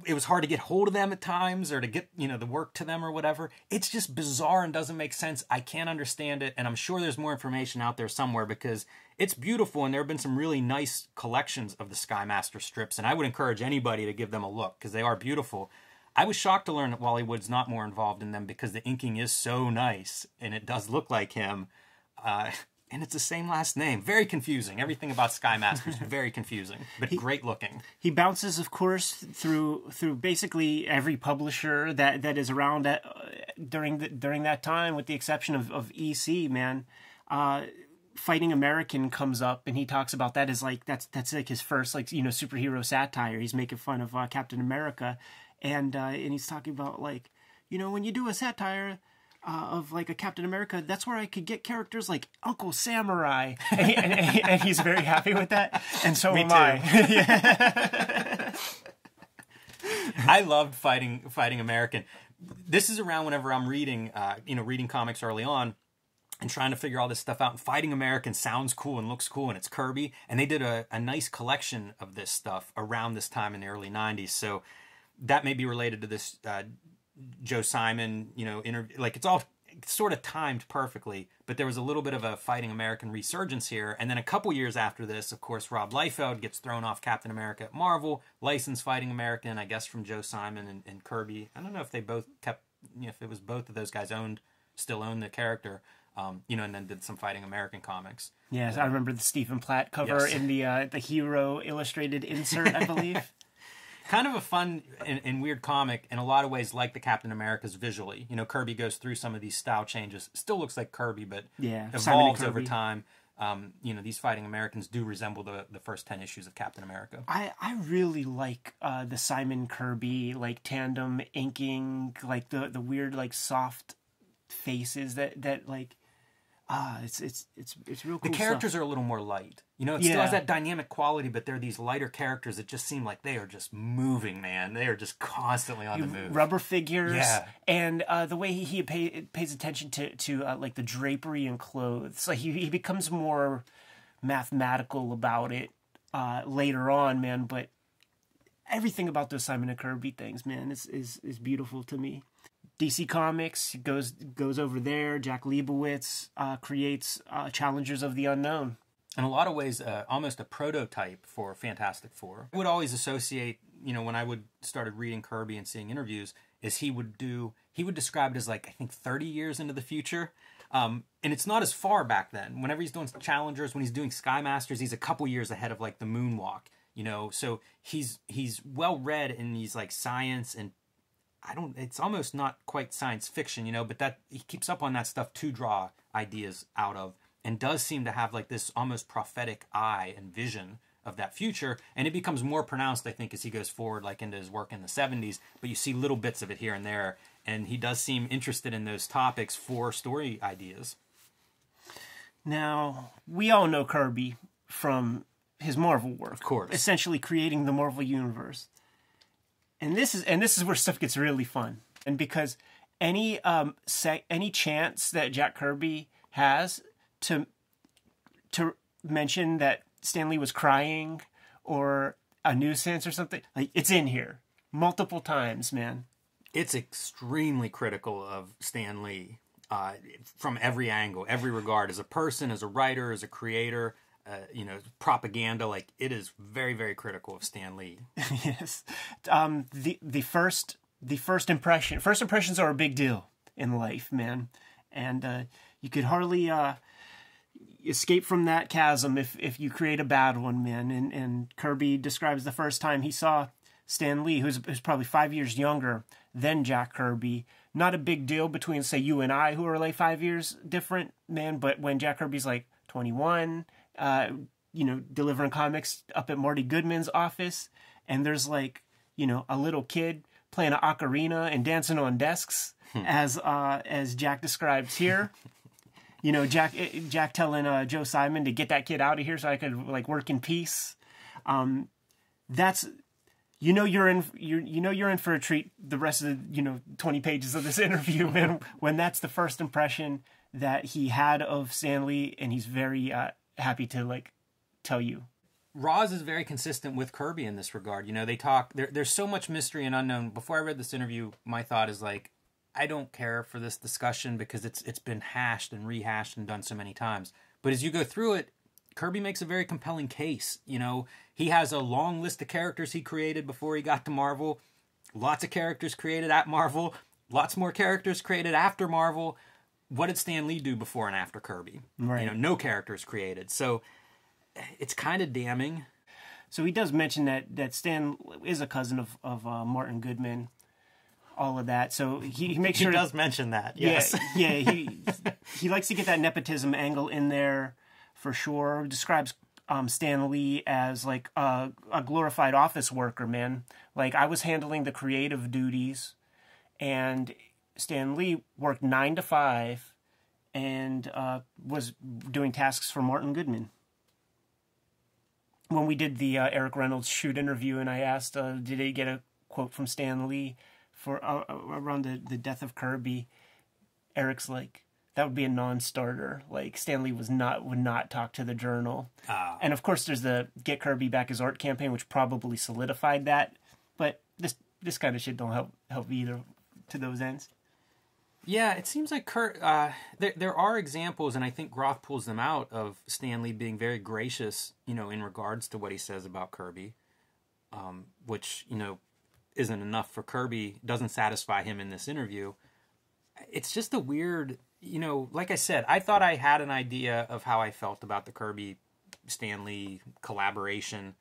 it was hard to get hold of them at times, or to get you know the work to them or whatever. It's just bizarre and doesn't make sense. I can't understand it, and I'm sure there's more information out there somewhere because it's beautiful, and there have been some really nice collections of the Sky Master strips, and I would encourage anybody to give them a look because they are beautiful. I was shocked to learn that Wally Wood's not more involved in them because the inking is so nice, and it does look like him, uh, and it's the same last name. Very confusing. Everything about Sky Master is very confusing, but he, great looking. He bounces, of course, through through basically every publisher that, that is around at, uh, during the, during that time, with the exception of, of E C, man. Uh, Fighting American comes up, and he talks about that as like that's that's like his first like you know superhero satire. He's making fun of uh, Captain America, and uh, and he's talking about like you know when you do a satire uh, of like a Captain America, that's where I could get characters like Uncle Samurai, and, he, and, and he's very happy with that, and so Me am too. I. I loved Fighting Fighting American. This is around whenever I'm reading uh, you know reading comics early on, and trying to figure all this stuff out. And Fighting American sounds cool and looks cool, and it's Kirby. And they did a, a nice collection of this stuff around this time in the early nineties. So that may be related to this uh, Joe Simon, you know, interview. Like it's all sort of timed perfectly, but there was a little bit of a Fighting American resurgence here. And then a couple years after this, of course, Rob Liefeld gets thrown off Captain America at Marvel, licensed Fighting American, I guess, from Joe Simon and, and Kirby. I don't know if they both kept, you know, if it was both of those guys owned, still owned the character. Um, you know, and then did some Fighting American comics. Yes, I remember the Stephen Platt cover yes. in the uh, the Hero Illustrated insert, I believe. Kind of a fun and, and weird comic in a lot of ways, like the Captain Americas visually. You know, Kirby goes through some of these style changes. Still looks like Kirby, but yeah, evolves over time. Um, you know, these Fighting Americans do resemble the, the first ten issues of Captain America. I, I really like uh, the Simon Kirby like tandem inking, like the the weird like soft faces that that like. Ah, it's it's it's it's real cool. The characters stuff. Are a little more light. You know, it yeah. still has that dynamic quality, but they're these lighter characters that just seem like they are just moving, man. They are just constantly on you, the move. Rubber figures, yeah. and uh, the way he, he pay, pays attention to to uh, like the drapery and clothes. Like he he becomes more mathematical about it uh, later on, man. But everything about those Simon and Kirby things, man, is is is beautiful to me. D C Comics goes goes over there. Jack Liebowitz uh, creates uh, Challengers of the Unknown. In a lot of ways, uh, almost a prototype for Fantastic Four. I would always associate, you know, when I would started reading Kirby and seeing interviews, is he would do, he would describe it as like, I think thirty years into the future. Um, and it's not as far back then. Whenever he's doing Challengers, when he's doing Sky Masters, he's a couple years ahead of like the Moonwalk, you know. So he's he's well read in these like science and I don't, it's almost not quite science fiction, you know, but that he keeps up on that stuff to draw ideas out of and does seem to have like this almost prophetic eye and vision of that future. And it becomes more pronounced, I think, as he goes forward, like into his work in the seventies, but you see little bits of it here and there. And he does seem interested in those topics for story ideas. Now, we all know Kirby from his Marvel work, of course, essentially creating the Marvel universe. And this is and this is where stuff gets really fun. And because any um se any chance that Jack Kirby has to to mention that Stan Lee was crying or a nuisance or something, like it's in here multiple times, man. It's extremely critical of Stan Lee uh, from every angle, every regard, as a person, as a writer, as a creator. Uh, you know, propaganda, like it is very, very critical of Stan Lee. Yes. Um, the, the first, the first impression, first impressions are a big deal in life, man. And, uh, you could hardly, uh, escape from that chasm if, if you create a bad one, man. And, and Kirby describes the first time he saw Stan Lee, who's, who's probably five years younger than Jack Kirby. Not a big deal between, say, you and I, who are like five years different, man. But when Jack Kirby's like twenty-one, Uh, you know, delivering comics up at Marty Goodman's office, and there's like, you know, a little kid playing an ocarina and dancing on desks, hmm. as uh, as Jack describes here. You know, Jack Jack telling uh, Joe Simon to get that kid out of here so I could like work in peace. Um, that's, you know, you're in you're, you know you're in for a treat the rest of the, you know, twenty pages of this interview, and when that's the first impression that he had of Stan Lee, and he's very uh, happy to like tell you. Roz is very consistent with Kirby in this regard. You know, they talk, there, there's so much mystery and unknown. Before I read this interview, my thought is like, I don't care for this discussion because it's it's been hashed and rehashed and done so many times. But as you go through it, Kirby makes a very compelling case. You know, he has a long list of characters he created before he got to Marvel. Lots of characters created at Marvel. Lots more characters created after Marvel. What did Stan Lee do before and after Kirby? Right. You know, no characters created. So it's kind of damning. So he does mention that that Stan is a cousin of, of uh, Martin Goodman. All of that, so he, he makes sure he does to, mention that. Yes, yeah, yeah he he likes to get that nepotism angle in there for sure. Describes um, Stan Lee as like a, a glorified office worker, man. Like, I was handling the creative duties, and Stan Lee worked nine to five, and uh, was doing tasks for Martin Goodman. When we did the uh, Eric Reynolds shoot interview, and I asked, uh, did they get a quote from Stan Lee for uh, around the, the death of Kirby, Eric's like, that would be a non-starter. Like, Stan Lee was not, would not talk to the Journal. Oh. And of course there's the Get Kirby Back His Art campaign, which probably solidified that. But this this kind of shit don't help help either to those ends. Yeah, it seems like Kurt, uh, there, there are examples, and I think Groth pulls them out, of Stan Lee being very gracious, you know, in regards to what he says about Kirby, um, which, you know, isn't enough for Kirby, doesn't satisfy him in this interview. It's just a weird, you know, like I said, I thought I had an idea of how I felt about the Kirby Stan Lee collaboration,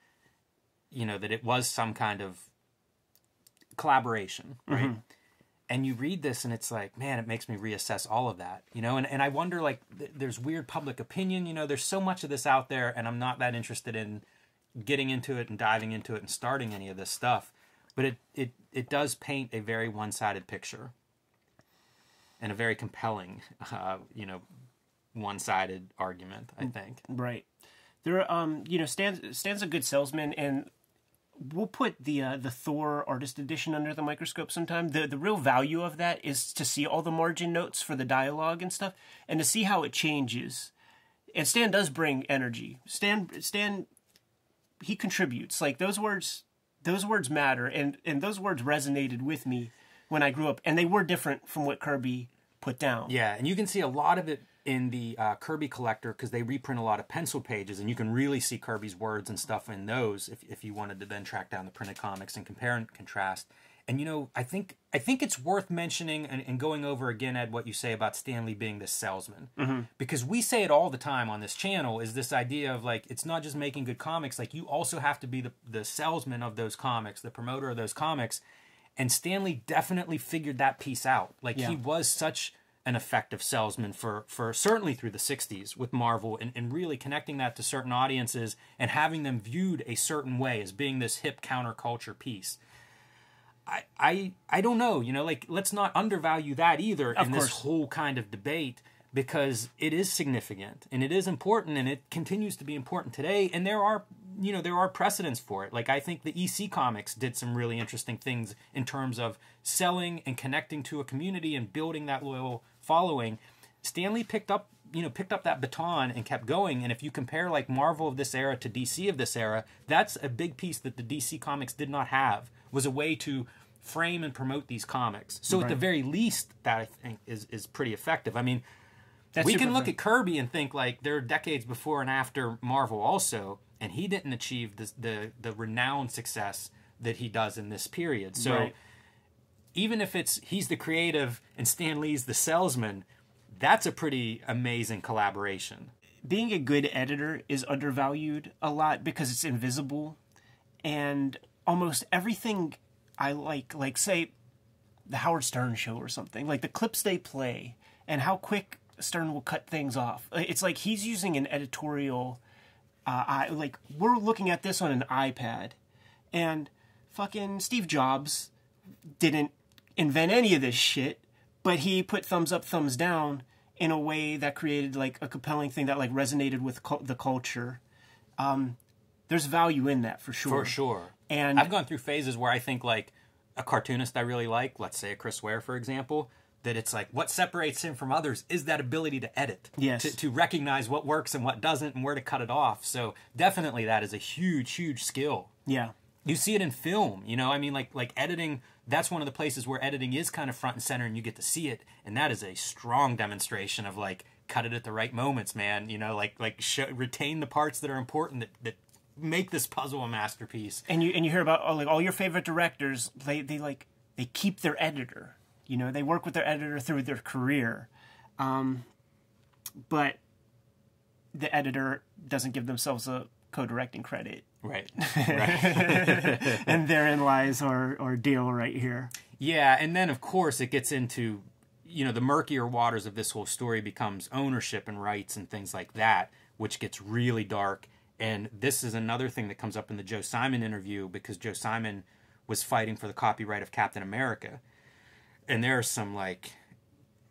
you know, that it was some kind of collaboration, right? Mm-hmm. And you read this and it's like, man, it makes me reassess all of that, you know? And, and I wonder, like, th there's weird public opinion, you know, there's so much of this out there, and I'm not that interested in getting into it and diving into it and starting any of this stuff. But it, it, it does paint a very one-sided picture, and a very compelling, uh, you know, one-sided argument, I think. Right. There are, um, you know, Stan's, Stan's a good salesman, and we'll put the uh, the Thor Artist Edition under the microscope sometime. The, the real value of that is to see all the margin notes for the dialogue and stuff, and to see how it changes. And Stan does bring energy. Stan, Stan he contributes. Like, those words... Those words matter, and, and those words resonated with me when I grew up, and they were different from what Kirby put down. Yeah, and you can see a lot of it in the uh, Kirby Collector, because they reprint a lot of pencil pages, and you can really see Kirby's words and stuff in those if, if you wanted to then track down the printed comics and compare and contrast. And, you know, I think I think it's worth mentioning and, and going over again, Ed, what you say about Stan Lee being this salesman. Mm-hmm. Because we say it all the time on this channel, is this idea of, like, it's not just making good comics. Like, you also have to be the, the salesman of those comics, the promoter of those comics. And Stan Lee definitely figured that piece out. Like, yeah. He was such an effective salesman for, for certainly through the sixties with Marvel, and, and really connecting that to certain audiences and having them viewed a certain way as being this hip counterculture piece. I, I I don't know, you know, like, let's not undervalue that either in this whole kind of debate, because it is significant and it is important, and it continues to be important today. And there are, you know, there are precedents for it. Like, I think the E C Comics did some really interesting things in terms of selling and connecting to a community and building that loyal following. Stan Lee picked up, you know, picked up that baton and kept going. And if you compare, like, Marvel of this era to D C of this era, that's a big piece that the D C Comics did not have, was a way to frame and promote these comics. So right. At the very least, that I think is, is pretty effective. I mean, that's we can look fun. at Kirby and think, like, there are decades before and after Marvel also, and he didn't achieve this, the, the renowned success that he does in this period. So right. Even if it's he's the creative and Stan Lee's the salesman, that's a pretty amazing collaboration. Being a good editor is undervalued a lot because it's invisible, and almost everything I like, like, say, the Howard Stern show or something, like the clips they play and how quick Stern will cut things off. It's like he's using an editorial uh, I like we're looking at this on an iPad, and fucking Steve Jobs didn't invent any of this shit, but he put thumbs up, thumbs down in a way that created like a compelling thing that like resonated with cu- the culture. Um, there's value in that for sure. For sure. And I've gone through phases where I think like a cartoonist I really like, let's say a Chris Ware, for example, that it's like what separates him from others is that ability to edit. Yes. To, to recognize what works and what doesn't and where to cut it off. So definitely that is a huge, huge skill. Yeah. You see it in film, you know, I mean, like like editing, that's one of the places where editing is kind of front and center and you get to see it. And that is a strong demonstration of like, cut it at the right moments, man. You know, like like show, retain the parts that are important that, that make this puzzle a masterpiece. And you and you hear about oh, like all your favorite directors, they, they like, they keep their editor. You know, they work with their editor through their career. Um, but the editor doesn't give themselves a co-directing credit. Right. Right. And therein lies our, our deal right here. Yeah. And then, of course, it gets into, you know, the murkier waters of this whole story becomes ownership and rights and things like that, which gets really dark. And this is another thing that comes up in the Joe Simon interview, because Joe Simon was fighting for the copyright of Captain America. And there are some, like,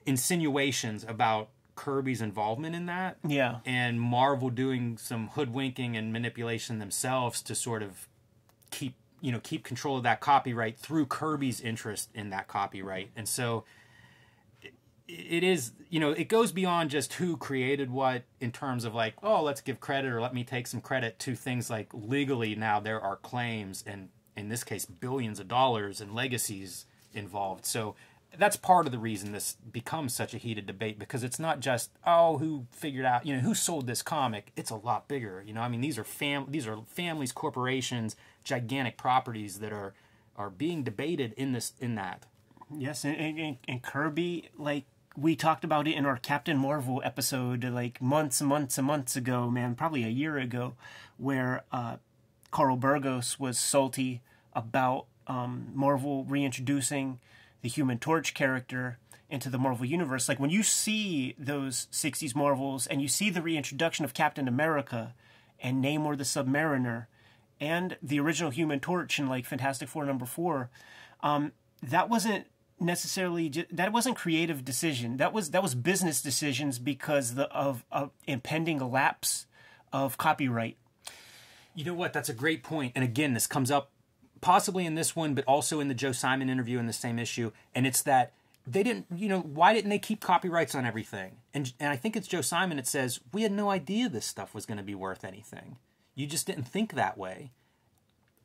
insinuations about Kirby's involvement in that. Yeah. And Marvel doing some hoodwinking and manipulation themselves to sort of keep, you know, keep control of that copyright through Kirby's interest in that copyright. And so it, it is, you know, it goes beyond just who created what in terms of, like, oh, let's give credit or let me take some credit, to things like legally now there are claims and, in this case, billions of dollars and legacies involved. So that's part of the reason this becomes such a heated debate, because it's not just, oh, who figured out, you know, who sold this comic. It's a lot bigger. You know, I mean, these are fam these are families, corporations, gigantic properties that are are being debated in this in that. Yes, and, and, and Kirby, like we talked about it in our Captain Marvel episode, like months and months and months ago, man, probably a year ago, where uh, Carl Burgos was salty about Um, Marvel reintroducing the Human Torch character into the Marvel universe. Like, when you see those sixties Marvels and you see the reintroduction of Captain America and Namor the Submariner and the original Human Torch in, like, Fantastic Four number four, um, that wasn't necessarily just, that wasn't creative decision. That was that was business decisions because the, of, of impending lapse of copyright. You know what? That's a great point. And again, this comes up possibly in this one, but also in the Joe Simon interview in the same issue. And it's that they didn't, you know, why didn't they keep copyrights on everything? And and I think it's Joe Simon that says, we had no idea this stuff was going to be worth anything. You just didn't think that way.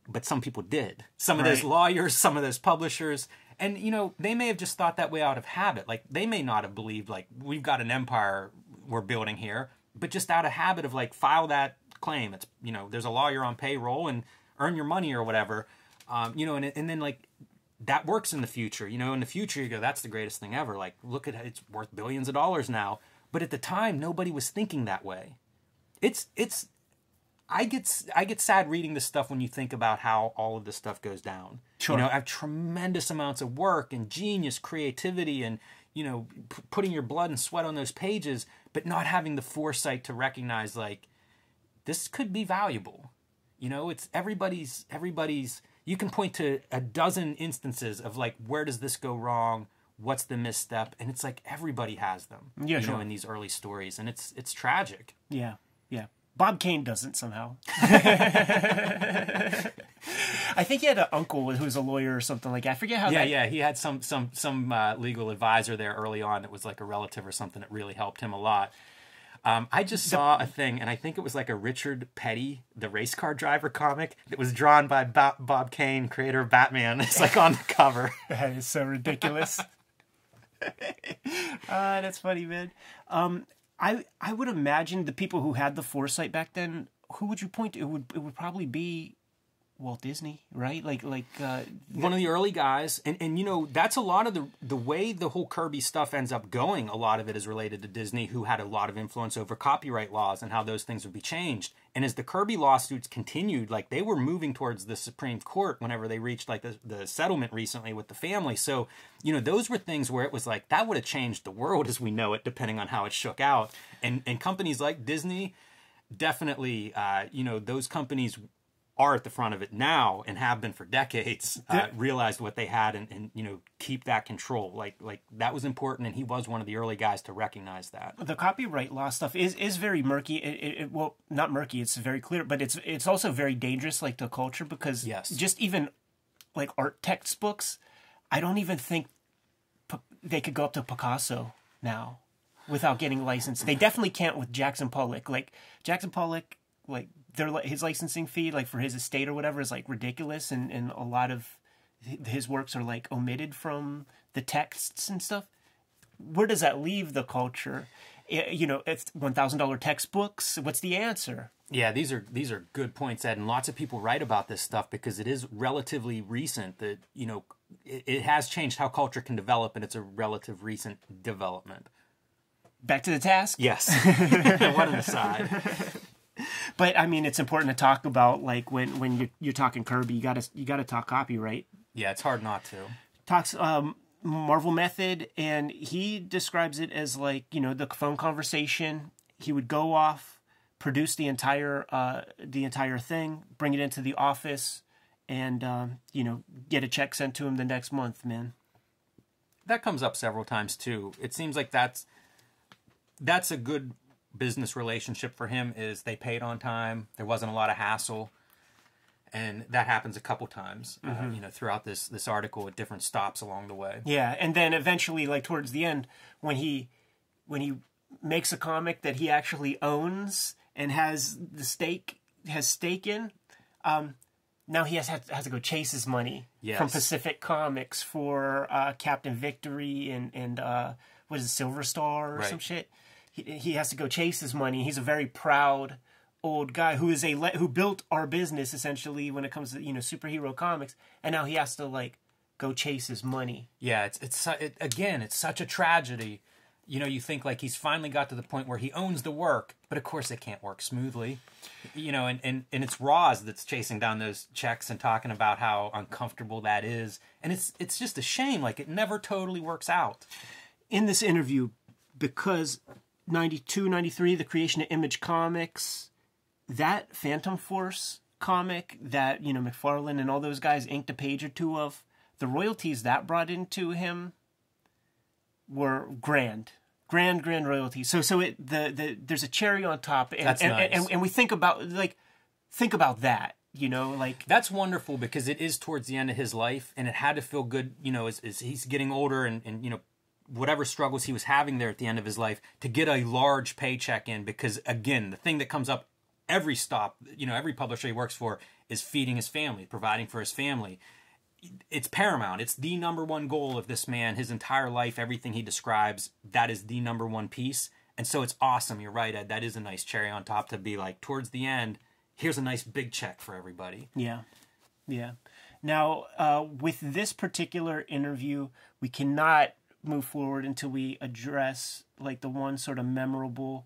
But some people did. Some of right. those lawyers, some of those publishers. And, you know, they may have just thought that way out of habit. Like, they may not have believed, like, we've got an empire we're building here. But just out of habit of, like, file that claim. It's, you know, there's a lawyer on payroll and earn your money or whatever. Um, you know, and and then, like, that works in the future. You know, in the future, you go, that's the greatest thing ever. Like, look at it, it's worth billions of dollars now. But at the time, nobody was thinking that way. It's, it's, I get, I get sad reading this stuff when you think about how all of this stuff goes down. Sure. You know, I have tremendous amounts of work and genius, creativity, and, you know, p- putting your blood and sweat on those pages, but not having the foresight to recognize, like, this could be valuable. You know, it's everybody's, everybody's, you can point to a dozen instances of, like, where does this go wrong? What's the misstep? And it's like everybody has them, yeah, you sure. know, in these early stories. And it's it's tragic. Yeah, yeah. Bob Kane doesn't somehow. I think he had an uncle who was a lawyer or something like that. I forget how yeah, that... Yeah, yeah. He had some, some, some uh, legal advisor there early on that was, like, a relative or something that really helped him a lot. Um, I just saw a thing, and I think it was like a Richard Petty, the race car driver comic, that was drawn by Bob, Bob Kane, creator of Batman. It's like on the cover. That is so ridiculous. uh, that's funny, man. Um, I I would imagine the people who had the foresight back then, who would you point to? It would, it would probably be Walt Disney, right? Like like uh, one of the early guys. And, and you know, that's a lot of the the way the whole Kirby stuff ends up going. A lot of it is related to Disney, who had a lot of influence over copyright laws and how those things would be changed. And as the Kirby lawsuits continued, like, they were moving towards the Supreme Court whenever they reached, like, the, the settlement recently with the family. So, you know, those were things where it was like, that would have changed the world as we know it, depending on how it shook out. And, and companies like Disney... definitely, uh, you know, those companies are at the front of it now and have been for decades, uh, realized what they had and, and, you know, keep that control. Like, like that was important. And he was one of the early guys to recognize that. The copyright law stuff is, is very murky. It, it, it, well, not murky. It's very clear, but it's, it's also very dangerous, like to culture, because yes. just even like art textbooks, I don't even think they could go up to Picasso now without getting licensed. They definitely can't with Jackson Pollock. Like Jackson Pollock, like, Their, his licensing fee, like for his estate or whatever, is like ridiculous, and, and a lot of his works are like omitted from the texts and stuff. Where does that leave the culture? You know, it's one thousand dollar textbooks. What's the answer? Yeah, these are these are good points, Ed, and lots of people write about this stuff because it is relatively recent. That you know, it, it has changed how culture can develop, and it's a relative recent development. Back to the task. Yes, one on the side. But I mean, it's important to talk about, like, when when you're, you're talking Kirby, you gotta you gotta talk copyright. Yeah, it's hard not to. Talks um, Marvel method, and he describes it as like, you know, the phone conversation. He would go off, produce the entire uh, the entire thing, bring it into the office, and um, you know, get a check sent to him the next month. Man, that comes up several times too. It seems like that's that's a good business relationship for him, is they paid on time. There wasn't a lot of hassle. And that happens a couple times, mm-hmm. uh, you know, throughout this, this article at different stops along the way. Yeah. And then eventually, like towards the end, when he, when he makes a comic that he actually owns and has the stake, has stake in, um, now he has, has to go chase his money yes. from Pacific Comics for, uh, Captain Victory and, and, uh, what is it, Silver Star or right. some shit. He, he has to go chase his money. He's a very proud old guy who is a le who built our business essentially when it comes to, you know, superhero comics, and now he has to like go chase his money. Yeah, it's it's it, again, it's such a tragedy. You know, you think like he's finally got to the point where he owns the work, but of course it can't work smoothly. You know, and and and it's Roz that's chasing down those checks and talking about how uncomfortable that is, and it's it's just a shame. Like it never totally works out. In this interview, because ninety-two, ninety-three, the creation of Image Comics, that Phantom Force comic that, you know, McFarlane and all those guys inked a page or two of, the royalties that brought into him were grand, grand, grand royalties. So, so it, the, the, there's a cherry on top. And, that's and, nice. and, and we think about like, think about that, you know, like that's wonderful because it is towards the end of his life and it had to feel good, you know, as, as he's getting older and, and, you know, whatever struggles he was having there at the end of his life, to get a large paycheck in, because again, the thing that comes up every stop, you know, every publisher he works for is feeding his family, providing for his family. It's paramount. It's the number one goal of this man, his entire life, everything he describes, that is the number one piece. And so it's awesome. You're right, Ed. That is a nice cherry on top to be like, towards the end, here's a nice big check for everybody. Yeah. Yeah. Now, uh, with this particular interview, we cannot move forward until we address like the one sort of memorable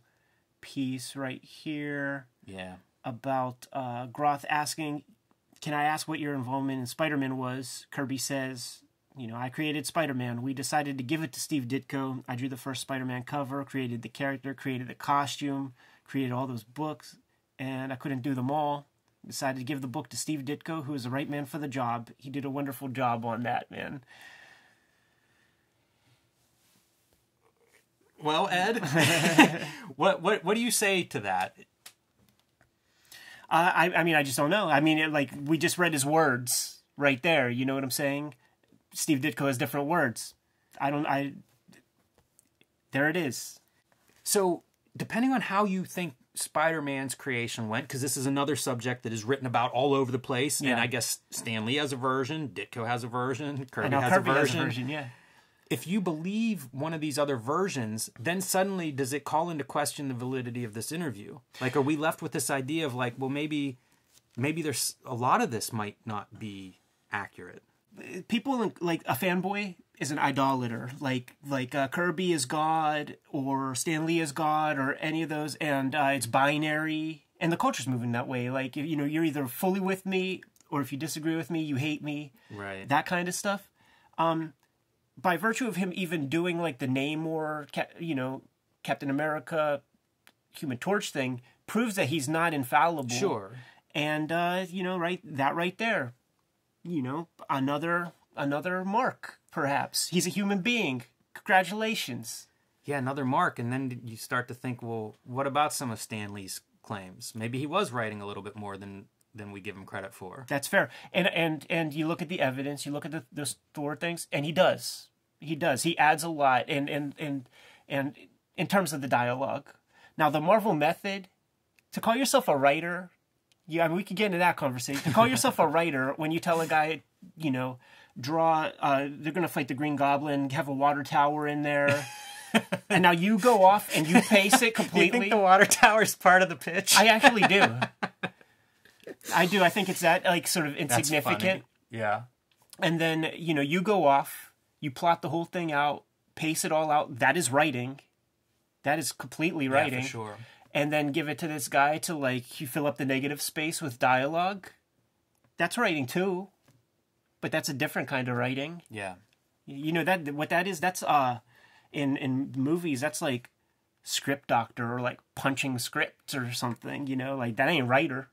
piece right here. Yeah. About uh, Groth asking, can I ask what your involvement in Spider-Man was? Kirby says, you know, I created Spider-Man. We decided to give it to Steve Ditko. I drew the first Spider-Man cover, created the character, created the costume, created all those books, and I couldn't do them all. Decided to give the book to Steve Ditko, who is the right man for the job. He did a wonderful job on that, man. Well, Ed, what what what do you say to that? Uh, I I mean, I just don't know. I mean, it, like we just read his words right there. You know what I'm saying? Steve Ditko has different words. I don't. I. There it is. So depending on how you think Spider-Man's creation went, because this is another subject that is written about all over the place, yeah. and I guess Stan Lee has a version, Ditko has a version, Kirby, has, Kirby a version. has a version, yeah. If you believe one of these other versions, then suddenly does it call into question the validity of this interview? Like, are we left with this idea of like, well, maybe, maybe there's a lot of this might not be accurate. People like a fanboy is an idolater, like like uh, Kirby is God or Stan Lee is God or any of those, and uh, it's binary. And the culture's moving that way. Like, you know, you're either fully with me, or if you disagree with me, you hate me. Right. That kind of stuff. Um. By virtue of him even doing, like, the Namor, you know, Captain America Human Torch thing proves that he's not infallible. Sure. And, uh, you know, right, that right there, you know, another, another mark, perhaps. He's a human being. Congratulations. Yeah, another mark. And then you start to think, well, what about some of Stan Lee's claims? Maybe he was writing a little bit more than... than we give him credit for. That's fair. And and and you look at the evidence, you look at the, the Thor things, and he does. He does. He adds a lot and and and and in terms of the dialogue. Now the Marvel method, to call yourself a writer, yeah, I mean we could get into that conversation. To call yourself a writer when you tell a guy, you know, draw uh they're gonna fight the Green Goblin, have a water tower in there. And now you go off and you pace it completely. You think the water tower's part of the pitch? I actually do. I do. I think it's that, like, sort of insignificant. Yeah. And then, you know, you go off, you plot the whole thing out, pace it all out. That is writing. That is completely writing. Yeah, for sure. And then give it to this guy to, like, you fill up the negative space with dialogue. That's writing, too. But that's a different kind of writing. Yeah. You know, that what that is, that's, uh, in, in movies, that's, like, script doctor or, like, punching scripts or something, you know? Like, that ain't writer.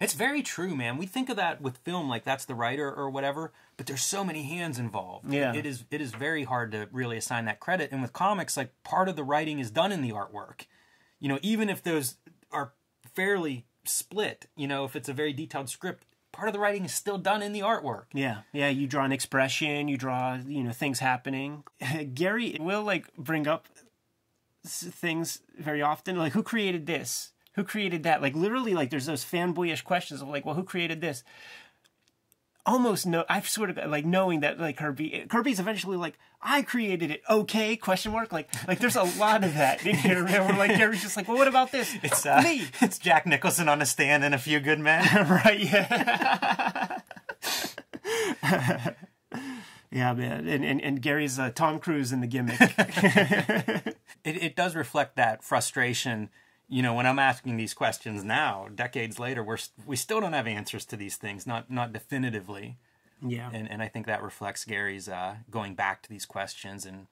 It's very true, man. We think of that with film, like that's the writer or whatever, but there's so many hands involved. Yeah. It is, it is very hard to really assign that credit. And with comics, like part of the writing is done in the artwork. You know, even if those are fairly split, you know, if it's a very detailed script, part of the writing is still done in the artwork. Yeah, yeah, you draw an expression, you draw, you know, things happening. Gary will, like, bring up things very often, like, who created this? Who created that? Like, literally, like, there's those fanboyish questions of, like, well, who created this? Almost, no, I've sort of, like, knowing that, like, Kirby, Kirby's eventually like, I created it, okay, question mark? Like, like there's a lot of that in here. And we're like, Kirby's just like, well, what about this? It's, uh, me. It's Jack Nicholson on a stand and A Few Good Men. Right, yeah. Yeah, man. And, and, and Gary's uh, Tom Cruise in the gimmick. it, it does reflect that frustration. You know, when I'm asking these questions now, decades later, we're we still don't have answers to these things, not not definitively. Yeah. And and I think that reflects Gary's uh, going back to these questions, and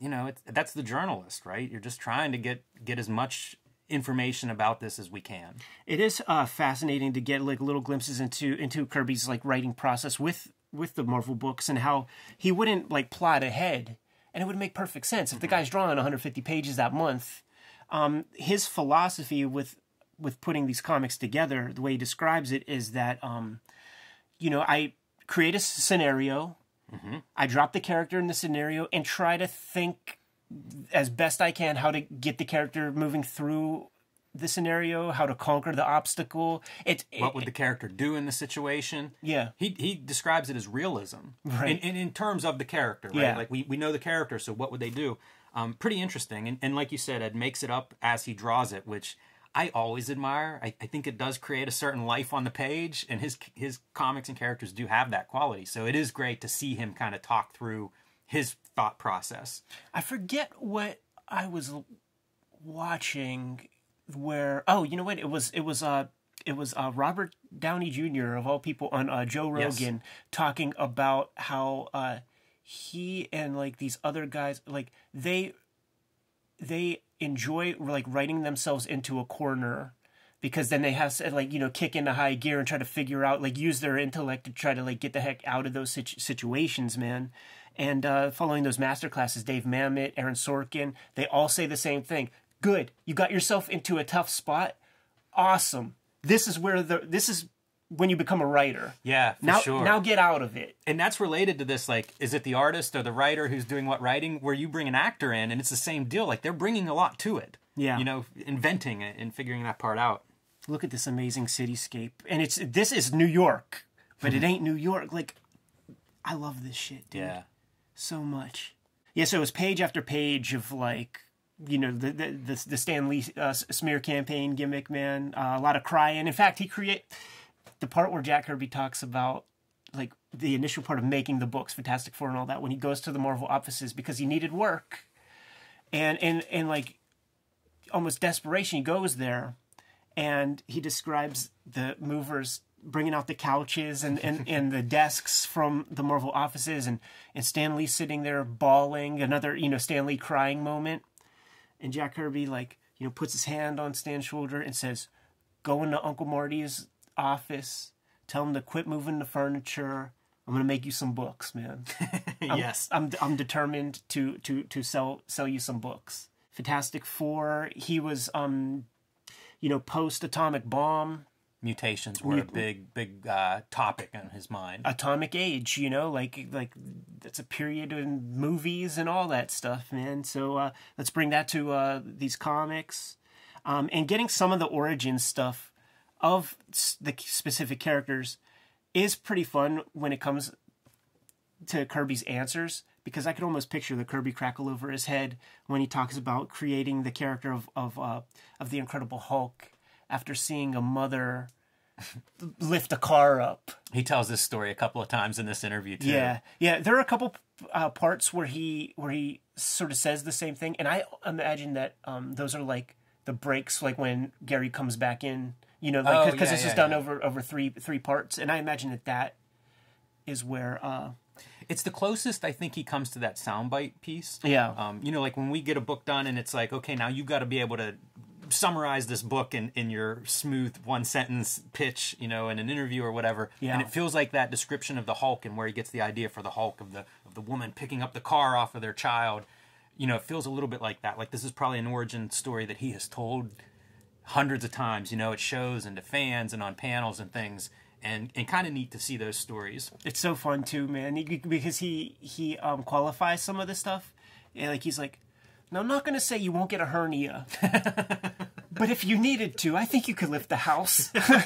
you know, it's, that's the journalist, right? You're just trying to get get as much information about this as we can. It is uh, fascinating to get like little glimpses into into Kirby's like writing process with with the Marvel books and how he wouldn't like plot ahead, and it would make perfect sense if the guy's drawing one hundred fifty pages that month. Um, his philosophy with with putting these comics together, the way he describes it, is that, um, you know, I create a scenario, mm-hmm. I drop the character in the scenario, and try to think as best I can how to get the character moving through the scenario, how to conquer the obstacle. It, it, what would the character do in the situation? Yeah. He, he describes it as realism, right? And in, in, in terms of the character, right? Yeah. Like, we, we know the character, so what would they do? Um, pretty interesting, and, and like you said, Ed makes it up as he draws it, which I always admire. I, I think it does create a certain life on the page, and his his comics and characters do have that quality. So it is great to see him kind of talk through his thought process. I forget what I was watching. Where oh, you know what? It was it was uh it was uh Robert Downey Junior of all people on uh, Joe Rogan, yes, talking about how uh. he and like these other guys, like they they enjoy like writing themselves into a corner, because then they have to like, you know, kick into high gear and try to figure out, like, use their intellect to try to like get the heck out of those situ situations, man. And uh following those master classes, Dave Mamet, Aaron Sorkin, they all say the same thing. Good, you got yourself into a tough spot. Awesome. This is where the this is when you become a writer. Yeah, for now, sure. Now get out of it. And that's related to this, like, is it the artist or the writer who's doing what writing? Where you bring an actor in, and it's the same deal. Like, they're bringing a lot to it. Yeah. You know, inventing it and figuring that part out. Look at this amazing cityscape. And it's this is New York, but it ain't New York. Like, I love this shit, dude. Yeah. So much. Yeah, so it was page after page of, like, you know, the the, the, the Stan Lee uh, smear campaign gimmick, man. Uh, a lot of crying. In fact, he created... the part where Jack Kirby talks about, like, the initial part of making the books, Fantastic Four and all that, when he goes to the Marvel offices because he needed work. And, and, and like, almost desperation, he goes there, and he describes the movers bringing out the couches and, and, and the desks from the Marvel offices, and, and Stan Lee sitting there bawling, another, you know, Stan Lee crying moment. And Jack Kirby, like, you know, puts his hand on Stan's shoulder and says, go into Uncle Marty's office, tell him to quit moving the furniture. I'm going to make you some books, man. Yes. I'm, I'm, I'm determined to, to, to sell, sell you some books. Fantastic Four, he was, um, you know, post-atomic bomb. Mutations were a big, big uh, topic in his mind. Atomic age, you know, like, like that's a period in movies and all that stuff, man. So uh, let's bring that to uh, these comics. Um, and getting some of the origin stuff of the specific characters is pretty fun when it comes to Kirby's answers, because I could almost picture the Kirby crackle over his head when he talks about creating the character of of, uh, of the Incredible Hulk after seeing a mother lift a car up. He tells this story a couple of times in this interview too. Yeah, yeah. There are a couple uh, parts where he where he sort of says the same thing, and I imagine that um, those are like the breaks, like when Gary comes back in. You know, because like, oh, yeah, this yeah, is done yeah. over over three three parts, and I imagine that that is where uh, it's the closest I think he comes to that soundbite piece. Yeah, um, you know, like when we get a book done, and it's like, okay, now you got to be able to summarize this book in in your smooth one sentence pitch, you know, in an interview or whatever. Yeah, and it feels like that description of the Hulk and where he gets the idea for the Hulk of the of the woman picking up the car off of their child. You know, it feels a little bit like that. Like this is probably an origin story that he has told hundreds of times, you know, at shows and to fans and on panels and things, and and kind of neat to see those stories. It's so fun too, man, because he he um qualifies some of this stuff, and like he's like, no, I'm not gonna say you won't get a hernia, but if you needed to, I think you could lift the house. I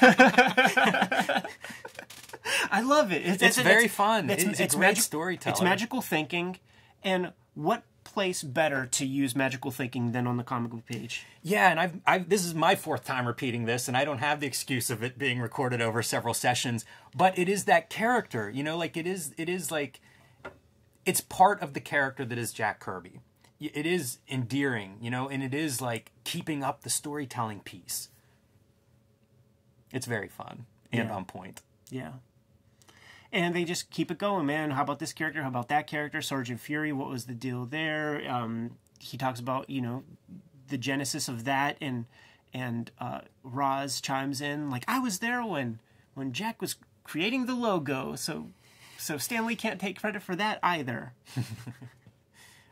love it. It's, it's, it's very it's, fun. It's, it's, it's a great storytelling. It's magical thinking, and what place better to use magical thinking than on the comic book page? Yeah, and I've, I've this is my fourth time repeating this, and I don't have the excuse of it being recorded over several sessions, but it is that character, you know, like it is it is like it's part of the character that is Jack Kirby. It is endearing, you know, and it is like keeping up the storytelling piece. It's very fun and yeah. on point. Yeah. And they just keep it going, man. How about this character? How about that character? Sergeant Fury, what was the deal there? Um, he talks about, you know, the genesis of that. And and uh, Roz chimes in, like, I was there when, when Jack was creating the logo. So, so Stan Lee can't take credit for that either.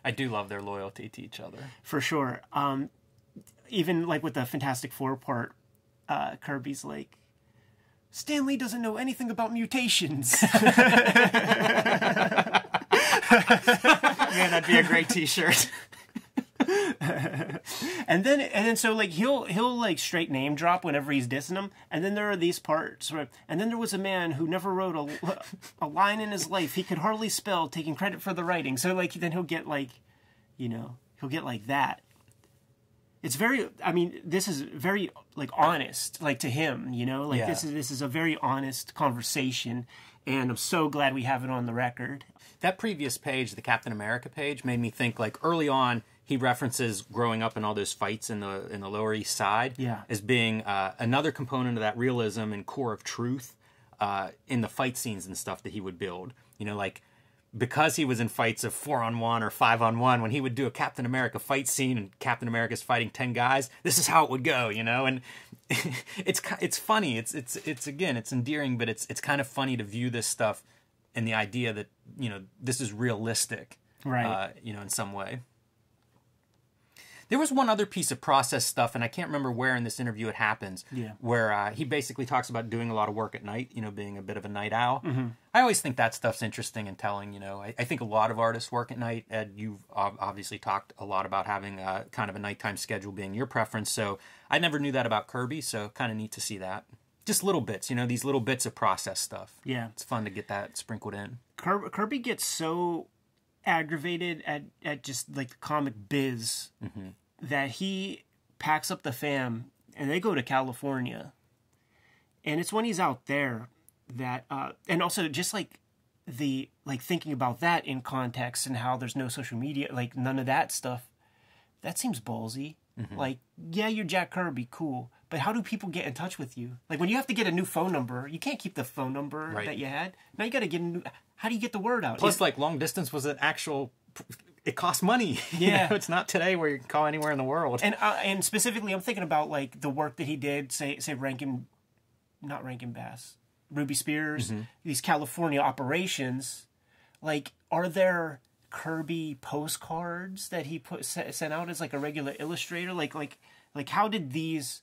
I do love their loyalty to each other. For sure. Um, even, like, with the Fantastic Four part, uh, Kirby's like, Stan Lee doesn't know anything about mutations. Man, that'd be a great T-shirt. and then, and then, so like he'll he'll like straight name drop whenever he's dissing him. And then there are these parts where, and then there was a man who never wrote a a line in his life. He could hardly spell, taking credit for the writing. So like then he'll get like, you know, he'll get like that. It's very, I mean, this is very, like, honest, like, to him, you know? Like, yeah. this is this is a very honest conversation, and I'm so glad we have it on the record. That previous page, the Captain America page, made me think, like, early on, he references growing up in all those fights in the in the Lower East Side yeah. as being uh, another component of that realism and core of truth uh, in the fight scenes and stuff that he would build. You know, like, because he was in fights of four on one or five on one, when he would do a Captain America fight scene and Captain America's fighting ten guys, this is how it would go, you know? And it's it's funny. It's, it's, it's again, it's endearing, but it's, it's kind of funny to view this stuff and the idea that, you know, this is realistic, right? Uh, you know, in some way. There was one other piece of process stuff, and I can't remember where in this interview it happens, yeah. where uh, he basically talks about doing a lot of work at night, you know, being a bit of a night owl. Mm-hmm. I always think that stuff's interesting and telling, you know. I, I think a lot of artists work at night. Ed, you've obviously talked a lot about having a, kind of a nighttime schedule being your preference, so I never knew that about Kirby, so kind of neat to see that. Just little bits, you know, these little bits of process stuff. Yeah. It's fun to get that sprinkled in. Kirby gets so aggravated at, at just, like, the comic biz mm-hmm. that he packs up the fam, and they go to California. And it's when he's out there that, uh, and also just, like, the, like, thinking about that in context and how there's no social media, like, none of that stuff, that seems ballsy. Mm-hmm. Like, yeah, you're Jack Kirby, cool, but how do people get in touch with you? Like, when you have to get a new phone number, you can't keep the phone number right. that you had. Now you got to get a new... How do you get the word out? Plus, like, long distance was an actual it costs money. Yeah. You know, it's not today where you can call anywhere in the world. And uh, and specifically, I'm thinking about like the work that he did, say say Rankin, not Rankin Bass, Ruby Spears, mm-hmm. these California operations. Like, are there Kirby postcards that he put sent out as like a regular illustrator? Like like like how did these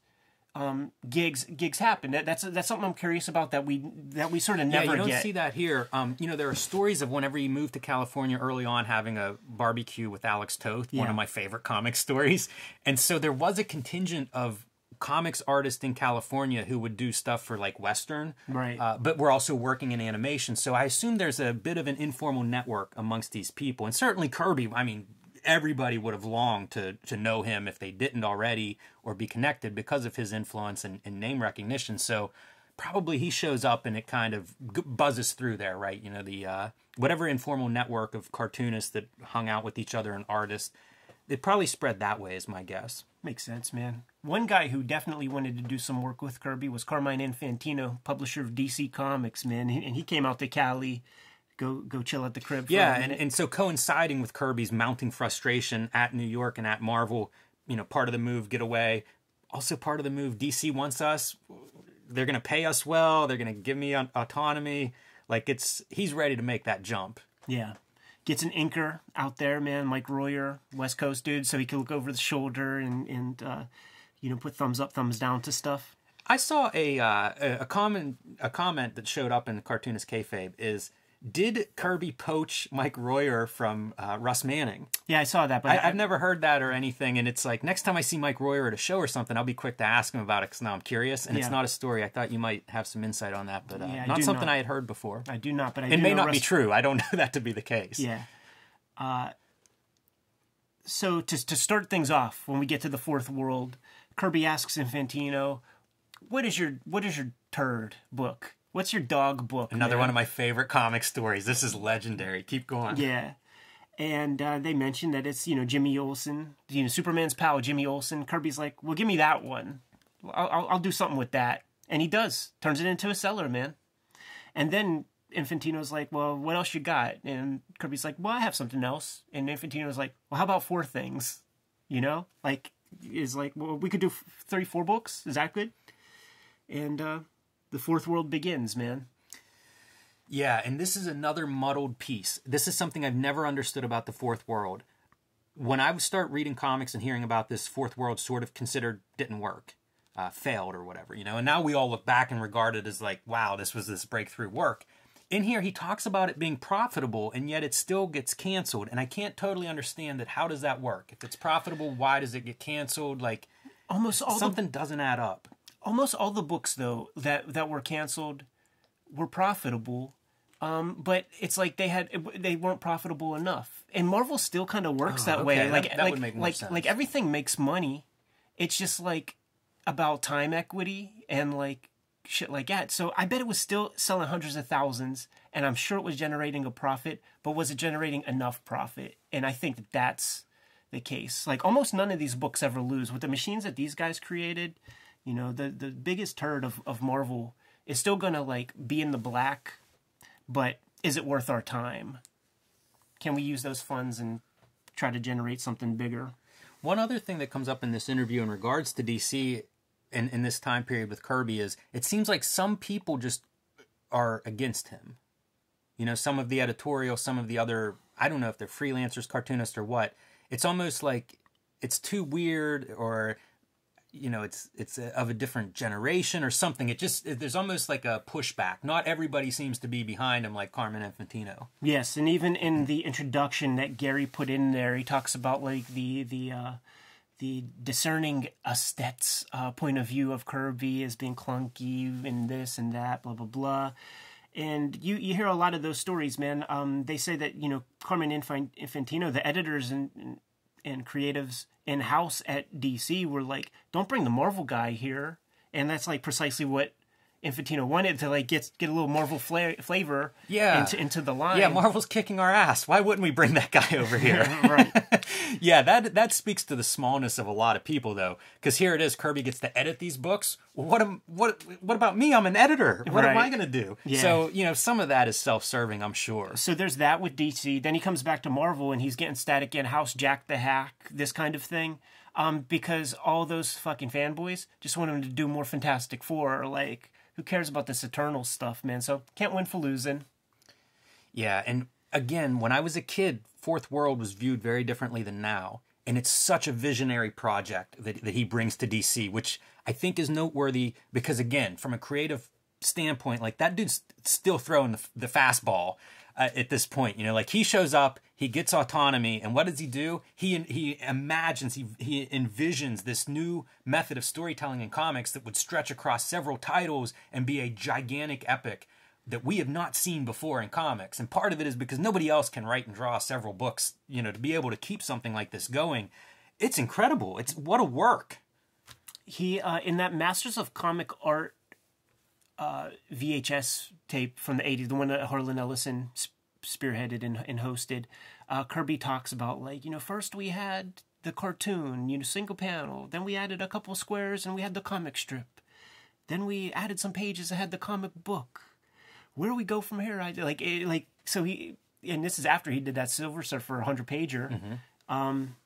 um, gigs gigs happen? That, that's that's something I'm curious about that we that we sort of never get. Yeah, you don't get. see that here. Um, you know, there are stories of whenever you moved to California early on, having a barbecue with Alex Toth, yeah. one of my favorite comic stories. And so there was a contingent of comics artists in California who would do stuff for like Western, right? Uh, but we're also working in animation, so I assume there's a bit of an informal network amongst these people, and certainly Kirby. I mean, everybody would have longed to to know him if they didn't already, or be connected because of his influence and, and name recognition. So probably he shows up and it kind of buzzes through there, right? You know, the uh, whatever informal network of cartoonists that hung out with each other and artists. It probably spread that way, is my guess. Makes sense, man. One guy who definitely wanted to do some work with Kirby was Carmine Infantino, publisher of D C Comics, man. And he came out to Cali, go go chill at the crib for yeah, a minute. And, and so coinciding with Kirby's mounting frustration at New York and at Marvel, you know, part of the move, get away. Also part of the move, D C wants us. They're going to pay us well. They're going to give me autonomy. Like, it's he's ready to make that jump. Yeah. Gets an inker out there, man, Mike Royer, West Coast dude, so he can look over the shoulder and, and uh, you know, put thumbs up, thumbs down to stuff. I saw a uh, a comment a comment that showed up in the Cartoonist Kayfabe is, did Kirby poach Mike Royer from uh, Russ Manning? Yeah, I saw that, but I, I, I've never heard that or anything. And it's like, next time I see Mike Royer at a show or something, I'll be quick to ask him about it because now I'm curious. And yeah. It's not a story. I thought you might have some insight on that, but uh, yeah, not something not. I had heard before. I do not, but I it do may know not Russ... be true. I don't know that to be the case. Yeah. Uh, so to to start things off, when we get to the fourth world, Kirby asks Infantino, "What is your what is your turd book?" What's your dog book? Another man? one of my favorite comic stories. This is legendary. Keep going. Yeah. And uh, they mentioned that it's, you know, Jimmy Olsen, you know, Superman's pal, Jimmy Olsen. Kirby's like, well, give me that one. I'll, I'll do something with that. And he does. Turns it into a seller, man. And then Infantino's like, well, what else you got? And Kirby's like, well, I have something else. And Infantino's like, well, how about four things? You know? Like, is like, well, we could do three, four books. Is that good? And, uh... the fourth world begins, man. Yeah, and this is another muddled piece. This is something I've never understood about the fourth world. When I would start reading comics and hearing about this fourth world, sort of considered didn't work, uh, failed or whatever, you know. And now we all look back and regard it as like, wow, this was this breakthrough work. In here, he talks about it being profitable, and yet it still gets canceled. And I can't totally understand that. How does that work? If it's profitable, why does it get canceled? Like, almost all something doesn't add up. Almost all the books, though, that, that were canceled were profitable, um, but it's like they had they weren't profitable enough. And Marvel still kind of works oh, that okay. way. Like that, that like, would make more like, sense. Like everything makes money. It's just like about time equity and like shit like that. So I bet it was still selling hundreds of thousands, and I'm sure it was generating a profit. But was it generating enough profit? And I think that that's the case. Like almost none of these books ever lose with the machines that these guys created. You know, the, the biggest turd of, of Marvel is still going to, like, be in the black, but is it worth our time? Can we use those funds and try to generate something bigger? One other thing that comes up in this interview in regards to D C in, in this time period with Kirby is it seems like some people just are against him. You know, some of the editorial, some of the other, I don't know if they're freelancers, cartoonists, or what. It's almost like it's too weird or... you know, it's it's a, of a different generation or something. It just, it, there's almost like a pushback. Not everybody seems to be behind him like Carmen Infantino. Yes, and even in the introduction that Gary put in there, he talks about like the the uh, the discerning aesthetes uh, point of view of Kirby as being clunky and this and that, blah, blah, blah. And you, you hear a lot of those stories, man. Um, they say that, you know, Carmen Infantino, the editors and and creatives in-house at D C were like, don't bring the Marvel guy here. And that's like precisely what Infantino wanted to like get get a little Marvel fla flavor yeah. into, into the line. Yeah, Marvel's kicking our ass. Why wouldn't we bring that guy over here? Right. Yeah, that that speaks to the smallness of a lot of people, though, because here it is. Kirby gets to edit these books. What am what what about me? I'm an editor. What right. am I going to do? Yeah. So you know, some of that is self-serving, I'm sure. So there's that with D C. Then he comes back to Marvel, and he's getting Static in-house, Jack the Hack, this kind of thing. Um, because all those fucking fanboys just want him to do more Fantastic Four, or like, who cares about this Eternal stuff, man? So can't win for losing. Yeah, and again, when I was a kid, Fourth World was viewed very differently than now. And it's such a visionary project that, that he brings to D C, which I think is noteworthy because, again, from a creative standpoint, like, that dude's still throwing the, the fastball uh, at this point. You know, like, he shows up, he gets autonomy, and what does he do? He he imagines, he, he envisions this new method of storytelling in comics that would stretch across several titles and be a gigantic epic that we have not seen before in comics. And part of it is because nobody else can write and draw several books, you know, to be able to keep something like this going. It's incredible. It's what a work. He, uh, in that Masters of Comic Art uh, V H S tape from the eighties, the one that Harlan Ellison spearheaded and, and hosted, uh, Kirby talks about, like, you know, first we had the cartoon, you know, single panel. Then we added a couple squares and we had the comic strip. Then we added some pages that had the comic book. Where do we go from here? I like it, like so he, and this is after he did that Silver Surfer hundred pager, mm-hmm. um,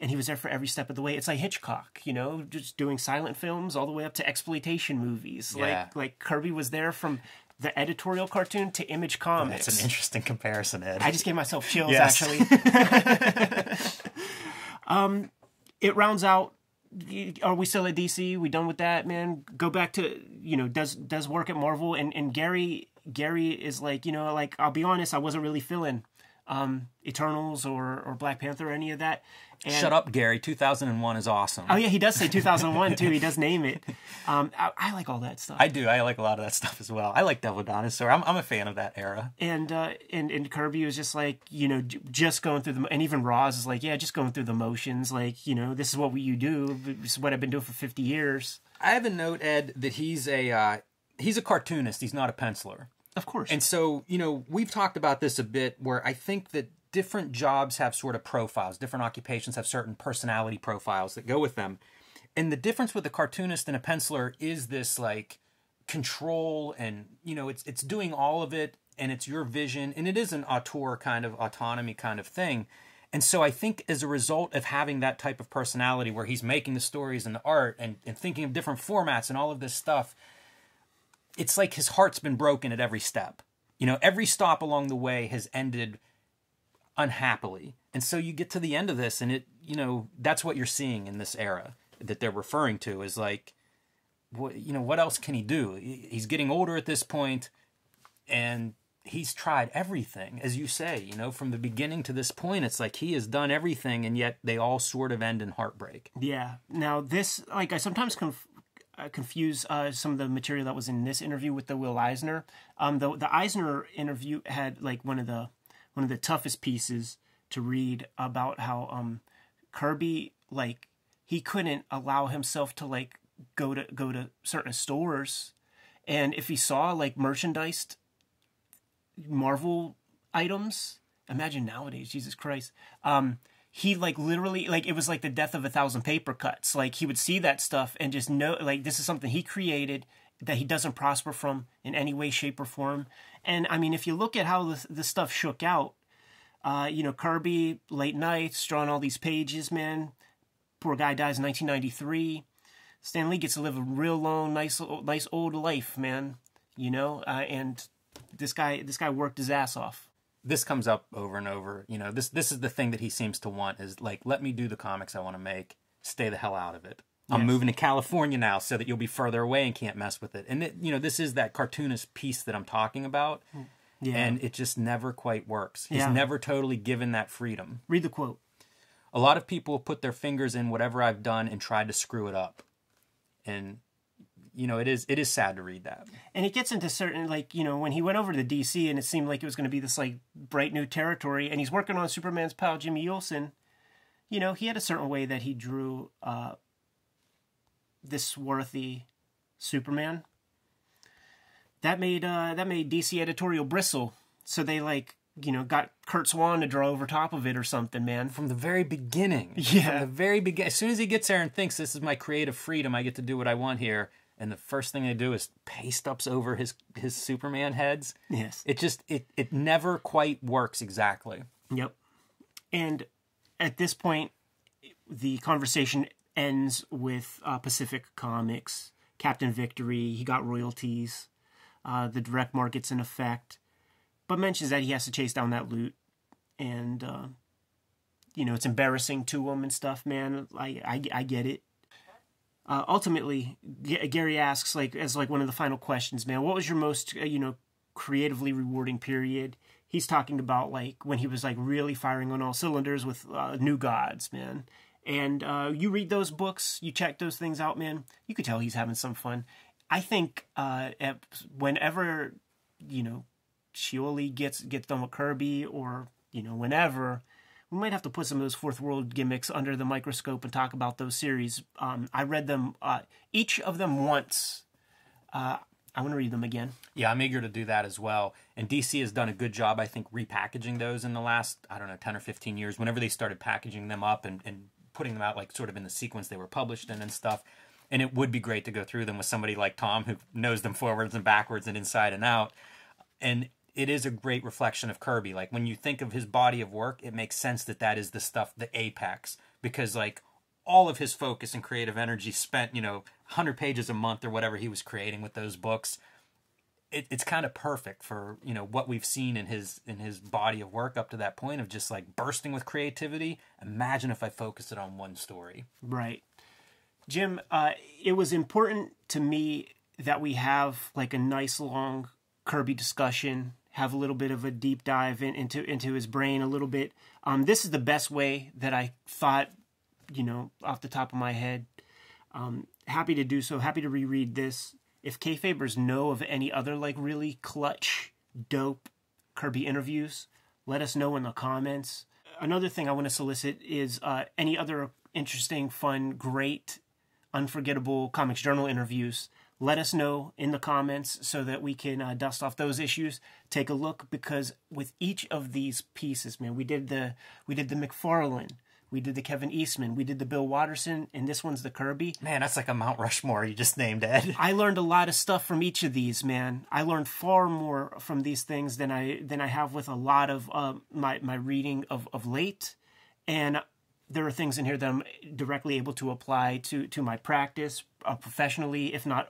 and he was there for every step of the way. It's like Hitchcock, you know, just doing silent films all the way up to exploitation movies. Yeah. Like like Kirby was there from the editorial cartoon to Image Comics. That's an interesting comparison, Ed. I just gave myself chills, yes. actually. um, it rounds out. Are we still at D C? We done with that, man? Go back to, you know, does does work at Marvel, and and Gary. Gary is like, you know, like, I'll be honest, I wasn't really feeling um, Eternals or, or Black Panther or any of that. And, shut up, Gary. two thousand one is awesome. Oh, yeah, he does say two thousand one, too. He does name it. Um, I, I like all that stuff. I do. I like a lot of that stuff as well. I like Devil Dinosaur. I'm, I'm a fan of that era. And, uh, and and Kirby was just like, you know, just going through the... And even Roz is like, yeah, just going through the motions. Like, you know, this is what we, you do. This is what I've been doing for fifty years. I have a note, Ed, that he's a... Uh, he's a cartoonist. He's not a penciler. Of course. And so, you know, we've talked about this a bit where I think that different jobs have sort of profiles. Different occupations have certain personality profiles that go with them. And the difference with a cartoonist and a penciler is this, like, control and, you know, it's it's doing all of it and it's your vision. And it is an auteur kind of autonomy kind of thing. And so I think as a result of having that type of personality where he's making the stories and the art and, and thinking of different formats and all of this stuff, it's like his heart's been broken at every step. You know, every stop along the way has ended unhappily. And so you get to the end of this and it, you know, that's what you're seeing in this era that they're referring to is like, you know, what else can he do? He's getting older at this point and he's tried everything. As you say, you know, from the beginning to this point, it's like he has done everything and yet they all sort of end in heartbreak. Yeah. Now this, like, I sometimes conf- Uh, confuse uh, some of the material that was in this interview with the Will Eisner. Um, the the Eisner interview had like one of the one of the toughest pieces to read about how um, Kirby, like, he couldn't allow himself to like go to go to certain stores, and if he saw like merchandised Marvel items, imagine nowadays, Jesus Christ. Um, He, like, literally, like, it was like the death of a thousand paper cuts. Like, he would see that stuff and just know, like, this is something he created that he doesn't prosper from in any way, shape, or form. And, I mean, if you look at how this, this stuff shook out, uh, you know, Kirby, late nights, drawing all these pages, man. Poor guy dies in nineteen ninety-three. Stan Lee gets to live a real long, nice, nice old life, man. You know? Uh, and this guy, this guy worked his ass off. This comes up over and over. You know, this this is the thing that he seems to want is, like, let me do the comics I want to make. Stay the hell out of it. Yes. I'm moving to California now so that you'll be further away and can't mess with it. And, it, you know, this is that cartoonist piece that I'm talking about. Yeah. And it just never quite works. He's yeah. never totally given that freedom. Read the quote. A lot of people put their fingers in whatever I've done and tried to screw it up. And... you know, it is it is sad to read that. And it gets into certain, like, you know, when he went over to the D C and it seemed like it was going to be this, like, bright new territory, and he's working on Superman's pal, Jimmy Olsen, you know, he had a certain way that he drew uh, this swarthy Superman. that made uh, that made D C editorial bristle. So they, like, you know, got Kurt Swan to draw over top of it or something, man. From the very beginning. Yeah. From the very beginning. As soon as he gets there and thinks, this is my creative freedom, I get to do what I want here. And the first thing they do is paste-ups over his his Superman heads. Yes. It just, it, it never quite works exactly. Yep. And at this point, the conversation ends with uh, Pacific Comics, Captain Victory, he got royalties, uh, the direct market's in effect, but mentions that he has to chase down that loot. And, uh, you know, it's embarrassing to him and stuff, man. I, I, I get it. Uh, ultimately, G Gary asks, like, as like one of the final questions, man, what was your most, uh, you know, creatively rewarding period? He's talking about, like, when he was, like, really firing on all cylinders with uh, New Gods, man. And uh, you read those books, you check those things out, man, you could tell he's having some fun. I think uh, at, whenever, you know, Scioli gets, gets done with Kirby, or, you know, whenever... we might have to put some of those fourth world gimmicks under the microscope and talk about those series. Um, I read them, uh, each of them once. Uh, I want to read them again. Yeah, I'm eager to do that as well. And D C has done a good job, I think, repackaging those in the last, I don't know, ten or fifteen years, whenever they started packaging them up and, and putting them out, like, sort of in the sequence they were published in and stuff. And it would be great to go through them with somebody like Tom, who knows them forwards and backwards and inside and out. And it is a great reflection of Kirby. Like, when you think of his body of work, it makes sense that that is the stuff, the apex, because, like, all of his focus and creative energy spent, you know, one hundred pages a month or whatever he was creating with those books. It, it's kind of perfect for, you know, what we've seen in his, in his body of work up to that point of just, like, bursting with creativity. Imagine if I focused it on one story. Right. Jim, uh, it was important to me that we have, like, a nice long Kirby discussion, have a little bit of a deep dive in, into into his brain a little bit. Um, this is the best way that I thought, you know, off the top of my head. Um, happy to do so. Happy to reread this. If kayfabers know of any other, like, really clutch, dope Kirby interviews, let us know in the comments. Another thing I want to solicit is uh, any other interesting, fun, great, unforgettable Comics Journal interviews. Let us know in the comments so that we can uh, dust off those issues. Take a look, because with each of these pieces, man, we did the we did the McFarlane, we did the Kevin Eastman, we did the Bill Watterson, and this one's the Kirby. Man, that's like a Mount Rushmore you just named, Ed. I learned a lot of stuff from each of these, man. I learned far more from these things than I than I have with a lot of uh, my my reading of of late, and there are things in here that I'm directly able to apply to, to my practice uh, professionally, if not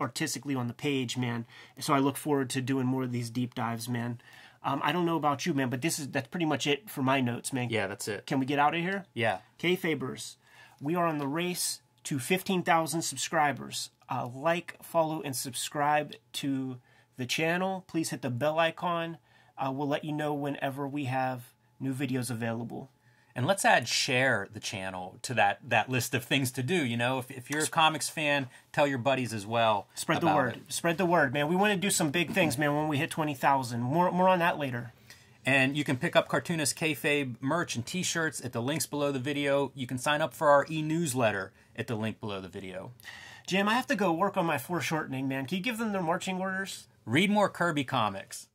artistically on the page, man. So I look forward to doing more of these deep dives, man. Um, I don't know about you, man, but this is that's pretty much it for my notes, man. Yeah, that's it. Can we get out of here? Yeah. Kayfabers, we are on the race to fifteen thousand subscribers. Uh, like, follow, and subscribe to the channel. Please hit the bell icon. Uh, we'll let you know whenever we have new videos available. And let's add share the channel to that, that list of things to do. You know, if, if you're a comics fan, tell your buddies as well. Spread the word. It. Spread the word, man. We want to do some big things, man, when we hit twenty thousand. More, more on that later. And you can pick up Cartoonist Kayfabe merch and T-shirts at the links below the video. You can sign up for our e-newsletter at the link below the video. Jim, I have to go work on my foreshortening, man. Can you give them their marching orders? Read more Kirby comics.